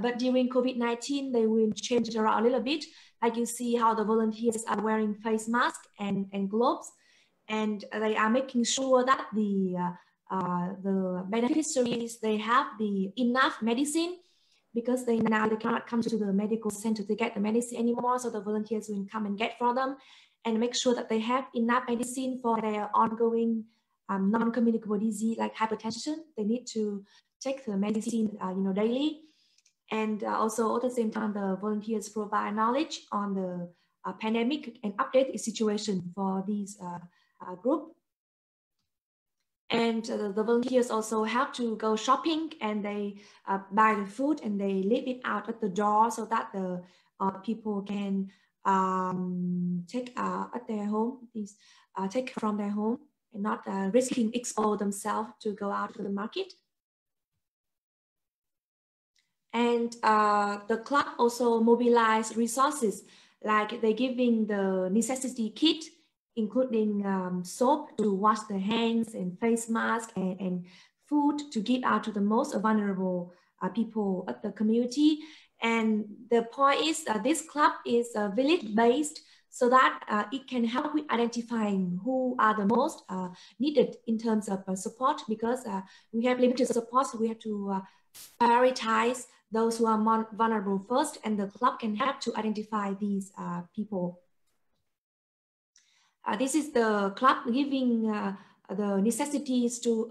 But during COVID-19, they will change it around a little bit. Like you see how the volunteers are wearing face masks and gloves, and they are making sure that the beneficiaries, they have the enough medicine, because they cannot come to the medical center to get the medicine anymore. So the volunteers will come and get for them and make sure that they have enough medicine for their ongoing non-communicable disease like hypertension. They need to take the medicine daily. And also at the same time, the volunteers provide knowledge on the pandemic and update the situation for these group. And the volunteers also have to go shopping, and they buy the food and they leave it out at the door so that the people can take at their home, take from their home, and not risking expose themselves to go out to the market. And the club also mobilized resources, like they're giving the necessity kit, including soap to wash the hands and face mask, and food to give out to the most vulnerable people at the community. And the point is this club is village-based, so that it can help with identifying who are the most needed in terms of support, because we have limited support, so we have to prioritize those who are more vulnerable first, and the club can help to identify these people. This is the club giving the necessities to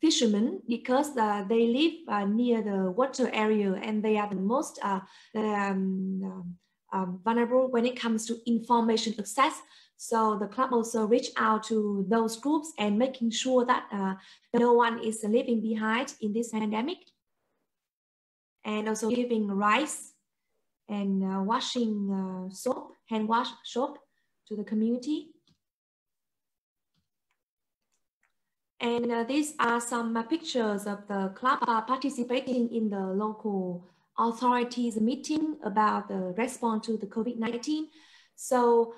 fishermen, because they live near the water area, and they are the most vulnerable when it comes to information access. So the club also reach out to those groups and making sure that no one is leaving behind in this pandemic. And also giving rice and washing soap, hand wash soap to the community. And these are some pictures of the club participating in the local authorities meeting about the response to the COVID-19. So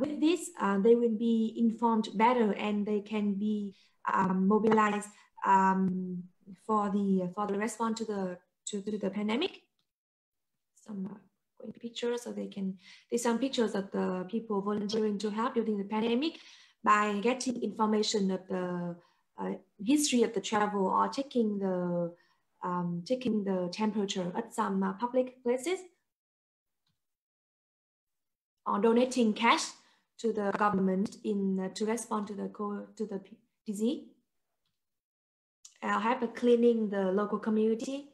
with this, they will be informed better, and they can be mobilized for the response to the pandemic. Some pictures, so they can, there's some pictures of the people volunteering to help during the pandemic by getting information of the history of the travel or taking the temperature at some public places, or donating cash to the government in to respond to the disease. I'll help cleaning the local community,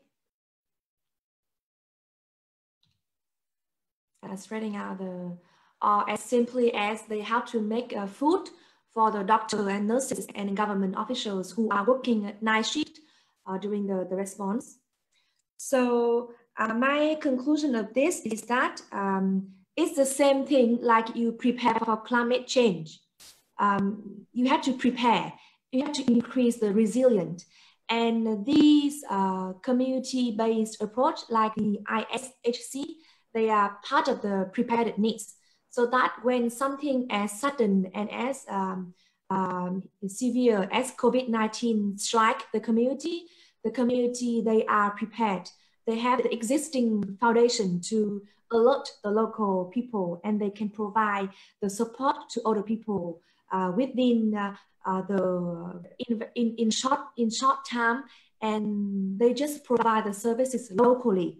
spreading out the, or as simply as they help to make food for the doctors and nurses and government officials who are working at night shift during the response. So my conclusion of this is that it's the same thing like you prepare for climate change. You have to prepare, you have to increase the resilience. And these community-based approach like the ISHC, they are part of the preparedness. So that when something as sudden and as severe as COVID-19 strike the community, they are prepared. They have the existing foundation to alert the local people, and they can provide the support to other people within in short time, and they just provide the services locally.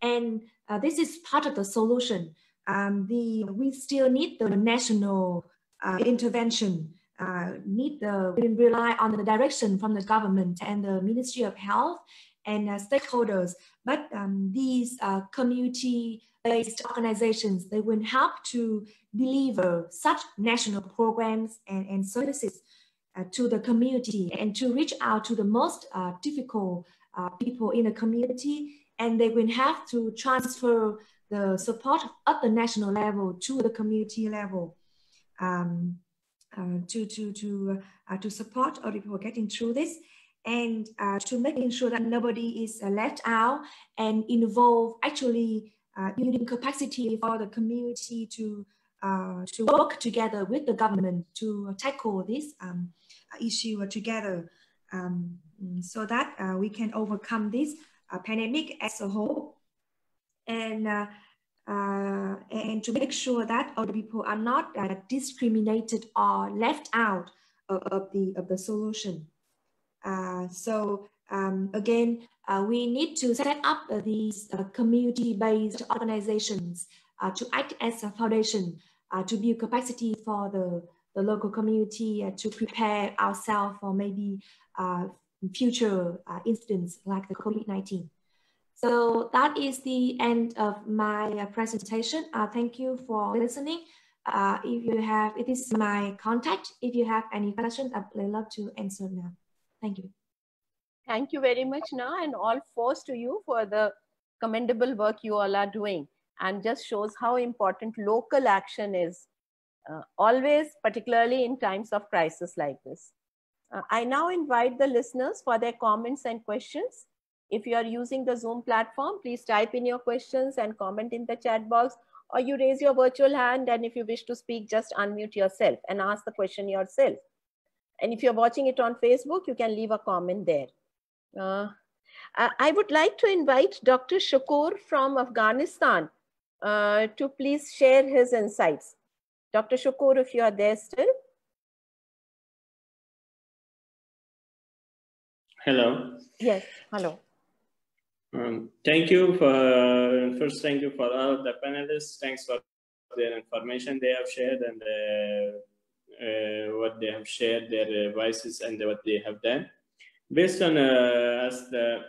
And this is part of the solution. We still need the national intervention, we rely on the direction from the government and the Ministry of Health and stakeholders, but these community-based organizations, they will help to deliver such national programs and services to the community and to reach out to the most difficult people in the community, and they will have to transfer the support at the national level to the community level to support other people getting through this, and to making sure that nobody is left out, and involve actually building capacity for the community to work together with the government to tackle this issue together, so that we can overcome this pandemic as a whole, and to make sure that other people are not discriminated or left out of the solution. Again, we need to set up these community-based organizations to act as a foundation to build capacity for the local community to prepare ourselves for maybe future incidents like the COVID-19. So that is the end of my presentation. Thank you for listening. It is my contact. If you have any questions, I'd love to answer now. Thank you. Thank you very much, Na, and all fours to you for the commendable work you all are doing, and just shows how important local action is, always, particularly in times of crisis like this. I now invite the listeners for their comments and questions. If you are using the Zoom platform, please type in your questions and comment in the chat box, or you raise your virtual hand, and if you wish to speak, just unmute yourself and ask the question yourself. And if you're watching it on Facebook, you can leave a comment there. I would like to invite Dr. Shukur from Afghanistan to please share his insights. Dr. Shukur, if you are there still. Hello. Yes, hello. Thank you for, first thank you for all of the panelists. Thanks for their information they have shared, and what they have shared, their voices and what they have done. Based on as the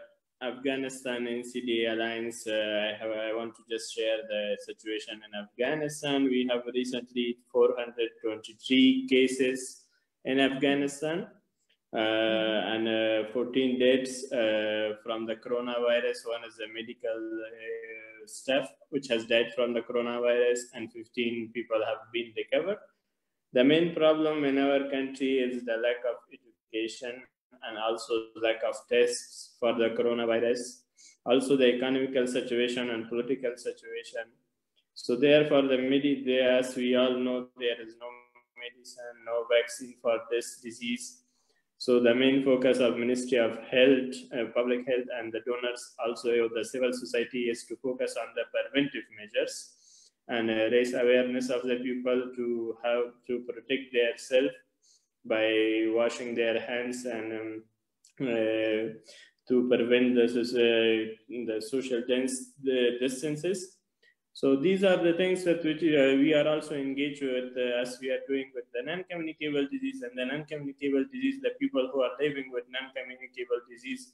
Afghanistan NCD Alliance, I want to just share the situation in Afghanistan. We have recently 423 cases in Afghanistan, and 14 deaths from the coronavirus. One is the medical staff which has died from the coronavirus, and 15 people have been recovered. The main problem in our country is the lack of education and also lack of tests for the coronavirus, also the economical situation and political situation. So therefore, as we all know, there is no medicine, no vaccine for this disease. So the main focus of Ministry of Health, Public Health, and the donors also of the civil society is to focus on the preventive measures and raise awareness of the people to how to protect themselves by washing their hands and to prevent the social distances. So these are the things that we are also engaged with as we are doing with the non-communicable disease. And the non-communicable disease, the people who are living with non-communicable disease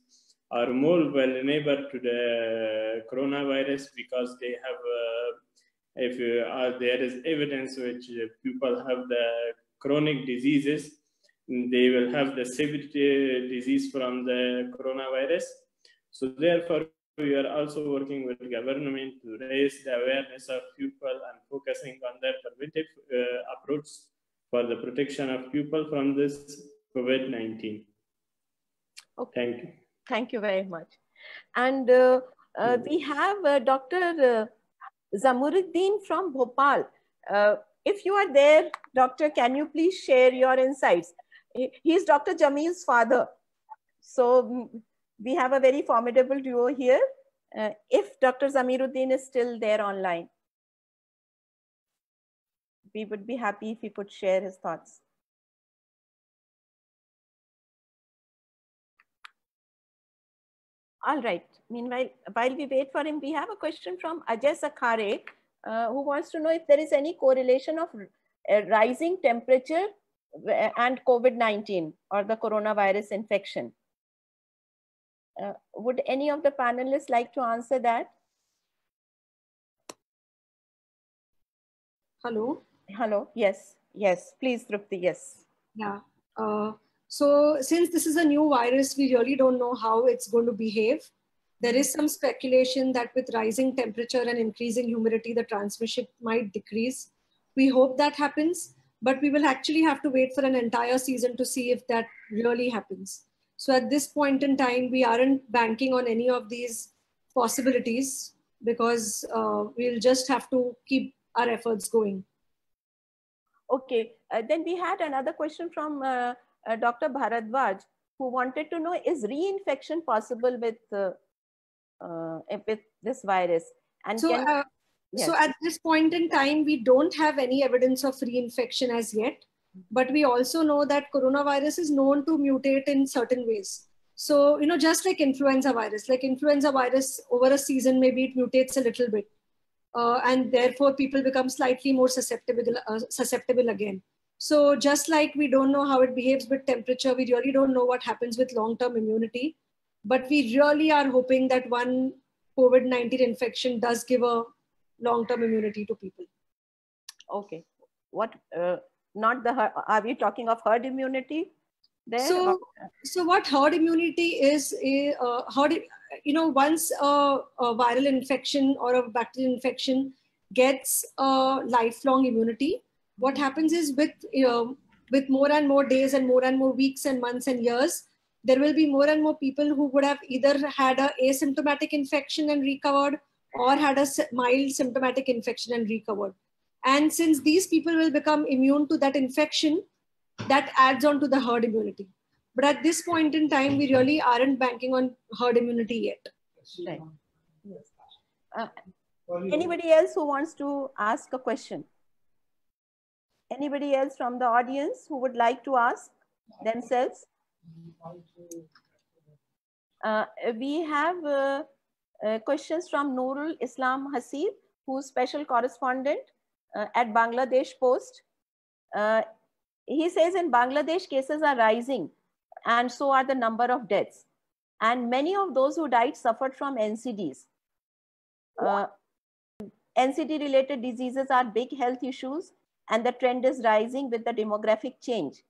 are more vulnerable to the coronavirus because they have, there is evidence which people have the chronic diseases, they will have the severe disease from the coronavirus. So therefore, we are also working with the government to raise the awareness of people and focusing on the preventive approach for the protection of people from this COVID-19. Okay. Thank you. Thank you very much. And we have Dr. Zamuruddin from Bhopal. If you are there, doctor, can you please share your insights? He is Dr. Jameel's father. So we have a very formidable duo here. If Dr. Zamuruddin is still there online, we would be happy if he could share his thoughts. All right. Meanwhile, while we wait for him, we have a question from Ajay Sakhare, who wants to know if there is any correlation of rising temperature and COVID-19 or the coronavirus infection. Would any of the panelists like to answer that? Hello. Hello. Yes. Yes. Please, Tripti. Yes. Yeah. So since this is a new virus, we really don't know how it's going to behave. There is some speculation that with rising temperature and increasing humidity, the transmission might decrease. We hope that happens, but we will actually have to wait for an entire season to see if that really happens. So at this point in time, we aren't banking on any of these possibilities because we'll just have to keep our efforts going. Okay, then we had another question from Dr. Bharadwaj, who wanted to know, is reinfection possible with this virus? And so, yes. So at this point in time, we don't have any evidence of reinfection as yet. But we also know that coronavirus is known to mutate in certain ways. So, you know, just like influenza virus over a season, maybe it mutates a little bit. And therefore, people become slightly more susceptible again. So just like we don't know how it behaves with temperature, we really don't know what happens with long-term immunity. But we really are hoping that one COVID-19 infection does give a long-term immunity to people. Okay. What... not the, are we talking of herd immunity there? So what herd immunity is, you know, once a viral infection or a bacterial infection gets a lifelong immunity, what happens is with more and more days and more weeks and months and years, there will be more and more people who would have either had an asymptomatic infection and recovered or had a mild symptomatic infection and recovered. And since these people will become immune to that infection, that adds on to the herd immunity. But at this point in time, we really aren't banking on herd immunity yet. Right. Anybody else who wants to ask a question? Anybody else from the audience who would like to ask themselves? We have questions from Noorul Islam Hasib, who's special correspondent at Bangladesh Post. He says in Bangladesh, cases are rising and so are the number of deaths. And many of those who died suffered from NCDs. NCD related diseases are big health issues and the trend is rising with the demographic change.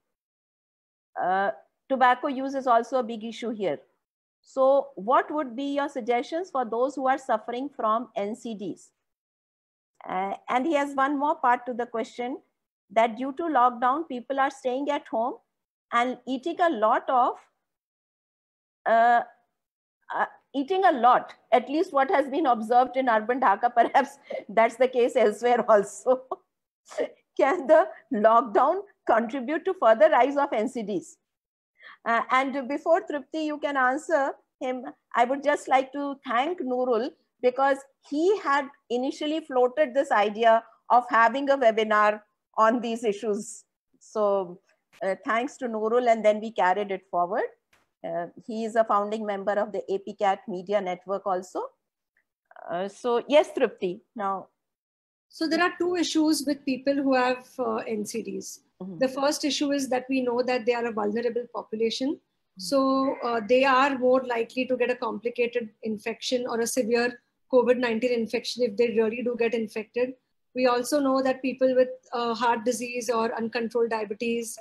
Tobacco use is also a big issue here. So what would be your suggestions for those who are suffering from NCDs? And he has one more part to the question that due to lockdown, people are staying at home and eating a lot, at least what has been observed in urban Dhaka, perhaps that's the case elsewhere also. Can the lockdown contribute to further rise of NCDs? And before Tripti, you can answer him, I would just like to thank Noorul, because he had initially floated this idea of having a webinar on these issues. So thanks to Noorul, and then we carried it forward. He is a founding member of the APCAT Media Network also. So yes, Tripti, now. So there are two issues with people who have NCDs. Mm-hmm. The first issue is that we know that they are a vulnerable population. So they are more likely to get a complicated infection or a severe COVID-19 infection if they really do get infected. We also know that people with heart disease or uncontrolled diabetes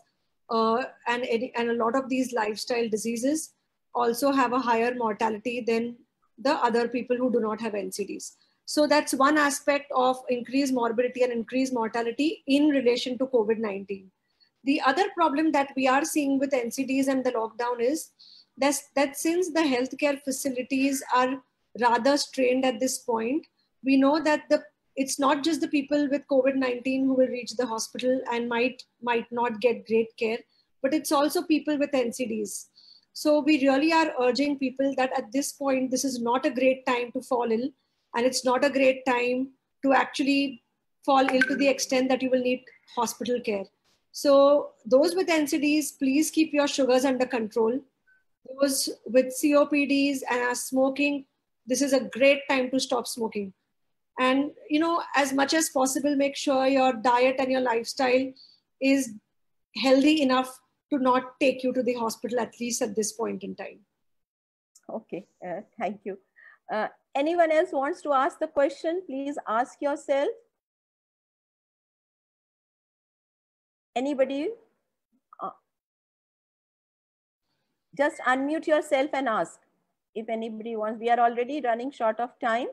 and a lot of these lifestyle diseases also have a higher mortality than the other people who do not have NCDs. So that's one aspect of increased morbidity and increased mortality in relation to COVID-19. The other problem that we are seeing with NCDs and the lockdown is that since the healthcare facilities are rather strained at this point, we know that it's not just the people with COVID-19 who will reach the hospital and might not get great care, but it's also people with NCDs. So we really are urging people that at this point, this is not a great time to fall ill, and it's not a great time to actually fall ill to the extent that you will need hospital care. So those with NCDs, please keep your sugars under control. Those with COPDs and are smoking, this is a great time to stop smoking. And, you know, as much as possible, make sure your diet and your lifestyle is healthy enough to not take you to the hospital, at least at this point in time. Okay, thank you. Anyone else wants to ask the question, please ask yourself. Anybody? Just unmute yourself and ask if anybody wants. We are already running short of time.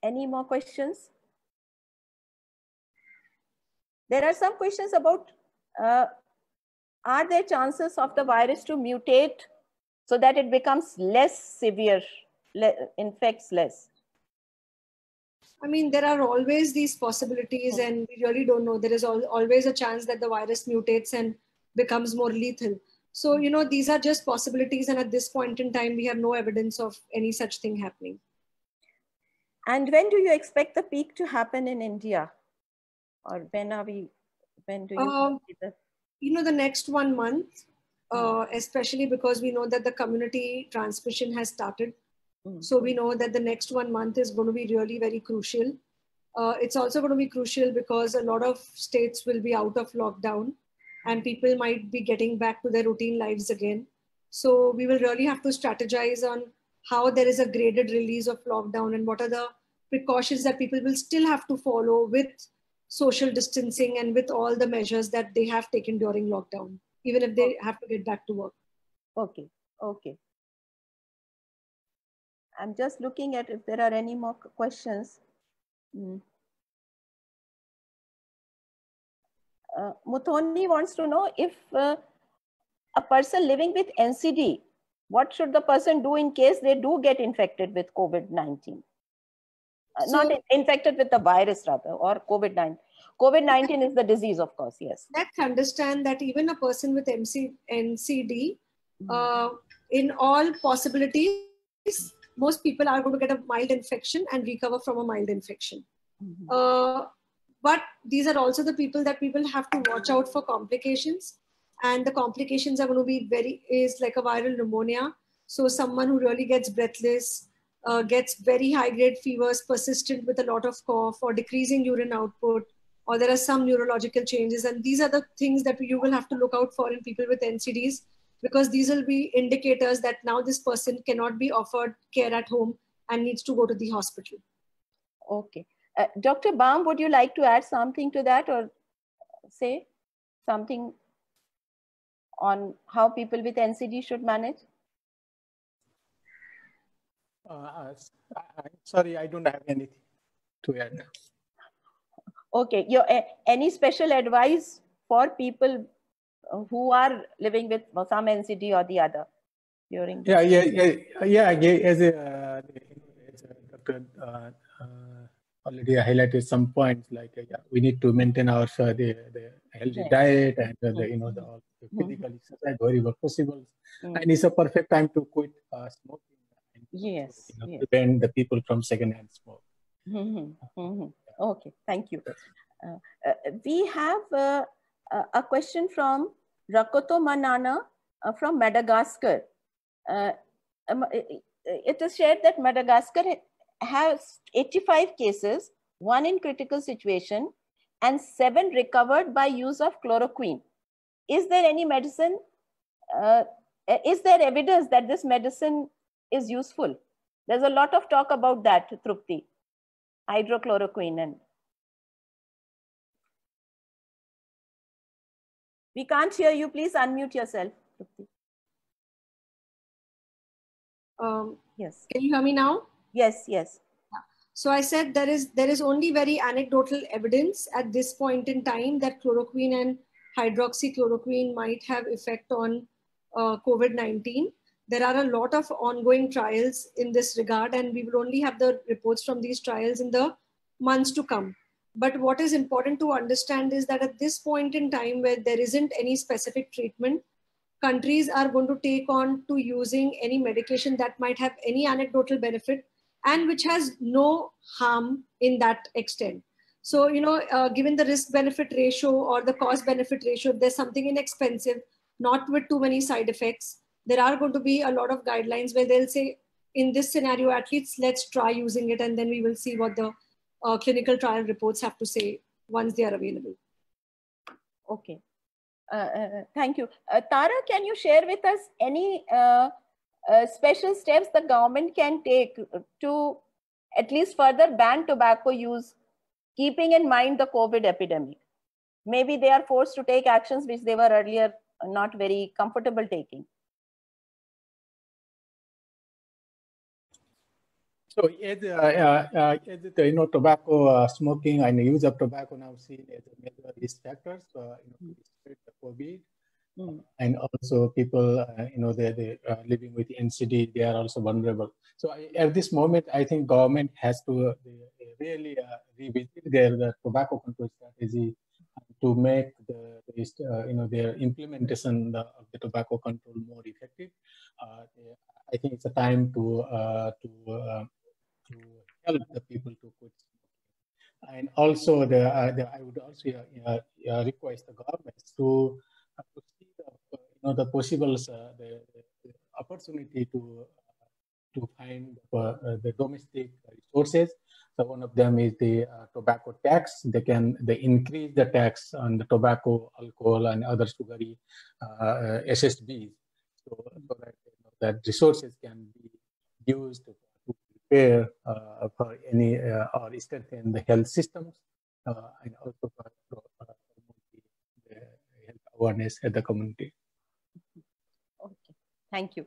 Any more questions? There are some questions about, are there chances of the virus to mutate so that it becomes less severe, infects less? I mean, there are always these possibilities, and we really don't know. There is always a chance that the virus mutates and becomes more lethal. So, you know, these are just possibilities. And at this point in time, we have no evidence of any such thing happening. And when do you expect the peak to happen in India? Or when do you consider? You know, the next 1 month, especially because we know that the community transmission has started. So we know that the next 1 month is going to be really very crucial. It's also going to be crucial because a lot of states will be out of lockdown and people might be getting back to their routine lives again. So we will really have to strategize on how there is a graded release of lockdown and what are the precautions that people will still have to follow with social distancing and with all the measures that they have taken during lockdown, even if they have to get back to work. Okay, okay. I'm just looking at if there are any more questions. Muthoni wants to know if a person living with NCD, what should the person do in case they do get infected with COVID-19? Not infected with the virus rather, or COVID-19. COVID-19 is the disease, of course, yes. Let's understand that even a person with NCD, in all possibilities, most people are going to get a mild infection and recover from a mild infection. But these are also the people that we will have to watch out for complications. And the complications are going to be like a viral pneumonia. So someone who really gets breathless, gets very high-grade fevers, persistent with a lot of cough or decreasing urine output, or there are some neurological changes. And these are the things that you will have to look out for in people with NCDs, because these will be indicators that now this person cannot be offered care at home and needs to go to the hospital. Okay. Dr. Bam, would you like to add something to that or say something on how people with NCD should manage? I'm sorry, I don't have anything to add. Okay. Any special advice for people who are living with some NCD or the other during? As Dr. already highlighted some points, like we need to maintain our the healthy diet and the, the physical exercise wherever possible. And it's a perfect time to quit smoking. And, prevent the people from secondhand smoke. Okay, thank you. We have a question from Rakoto Manana from Madagascar. It is shared that Madagascar has 85 cases, 1 in critical situation, and 7 recovered by use of chloroquine. Is there any medicine? Is there evidence that this medicine is useful? There's a lot of talk about that, Tripti, hydrochloroquine. And we can't hear you. Please unmute yourself, Tripti. Yes. Can you hear me now? Yes, yes. So I said there is only very anecdotal evidence at this point in time that chloroquine and hydroxychloroquine might have effect on COVID-19. There are a lot of ongoing trials in this regard, and we will only have the reports from these trials in the months to come. But what is important to understand is that at this point in time where there isn't any specific treatment, countries are going to take on to using any medication that might have any anecdotal benefit and which has no harm in that extent. So, given the risk-benefit ratio or the cost-benefit ratio, if there's something inexpensive, not with too many side effects, there are going to be a lot of guidelines where they'll say, in this scenario, at least let's try using it, and then we will see what the clinical trial reports have to say once they are available. Okay. Thank you. Tara, can you share with us any special steps the government can take to at least further ban tobacco use, keeping in mind the COVID epidemic? Maybe they are forced to take actions which they were earlier not very comfortable taking. So, tobacco smoking and the use of tobacco now seen as a major risk factors for COVID, and also people, they're living with NCD, they are also vulnerable. So, at this moment, I think government has to really revisit their tobacco control strategy to make their implementation of the tobacco control more effective. I think it's a time to help the people to quit smoking. And also, I would also request the governments to see the possible the opportunity to find the domestic resources. So one of them is the tobacco tax. They increase the tax on the tobacco, alcohol, and other sugary SSBs, so that resources can be used to prepare for any or strengthen the health systems, and also for the health awareness at the community. Okay, thank you.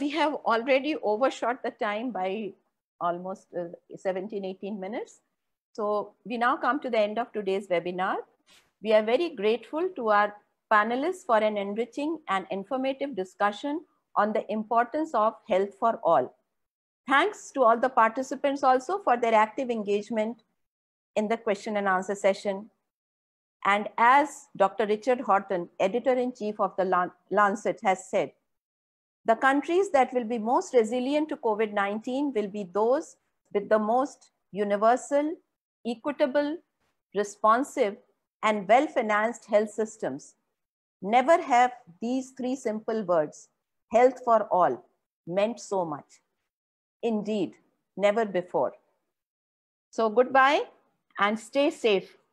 We have already overshot the time by almost 17-18 minutes. So we now come to the end of today's webinar. We are very grateful to our panelists for an enriching and informative discussion on the importance of health for all. Thanks to all the participants also for their active engagement in the question and answer session. And as Dr. Richard Horton, Editor-in-Chief of the Lancet, has said, the countries that will be most resilient to COVID-19 will be those with the most universal, equitable, responsive, and well-financed health systems. Never have these three simple words, health for all, meant so much. Indeed, never before. So goodbye and stay safe.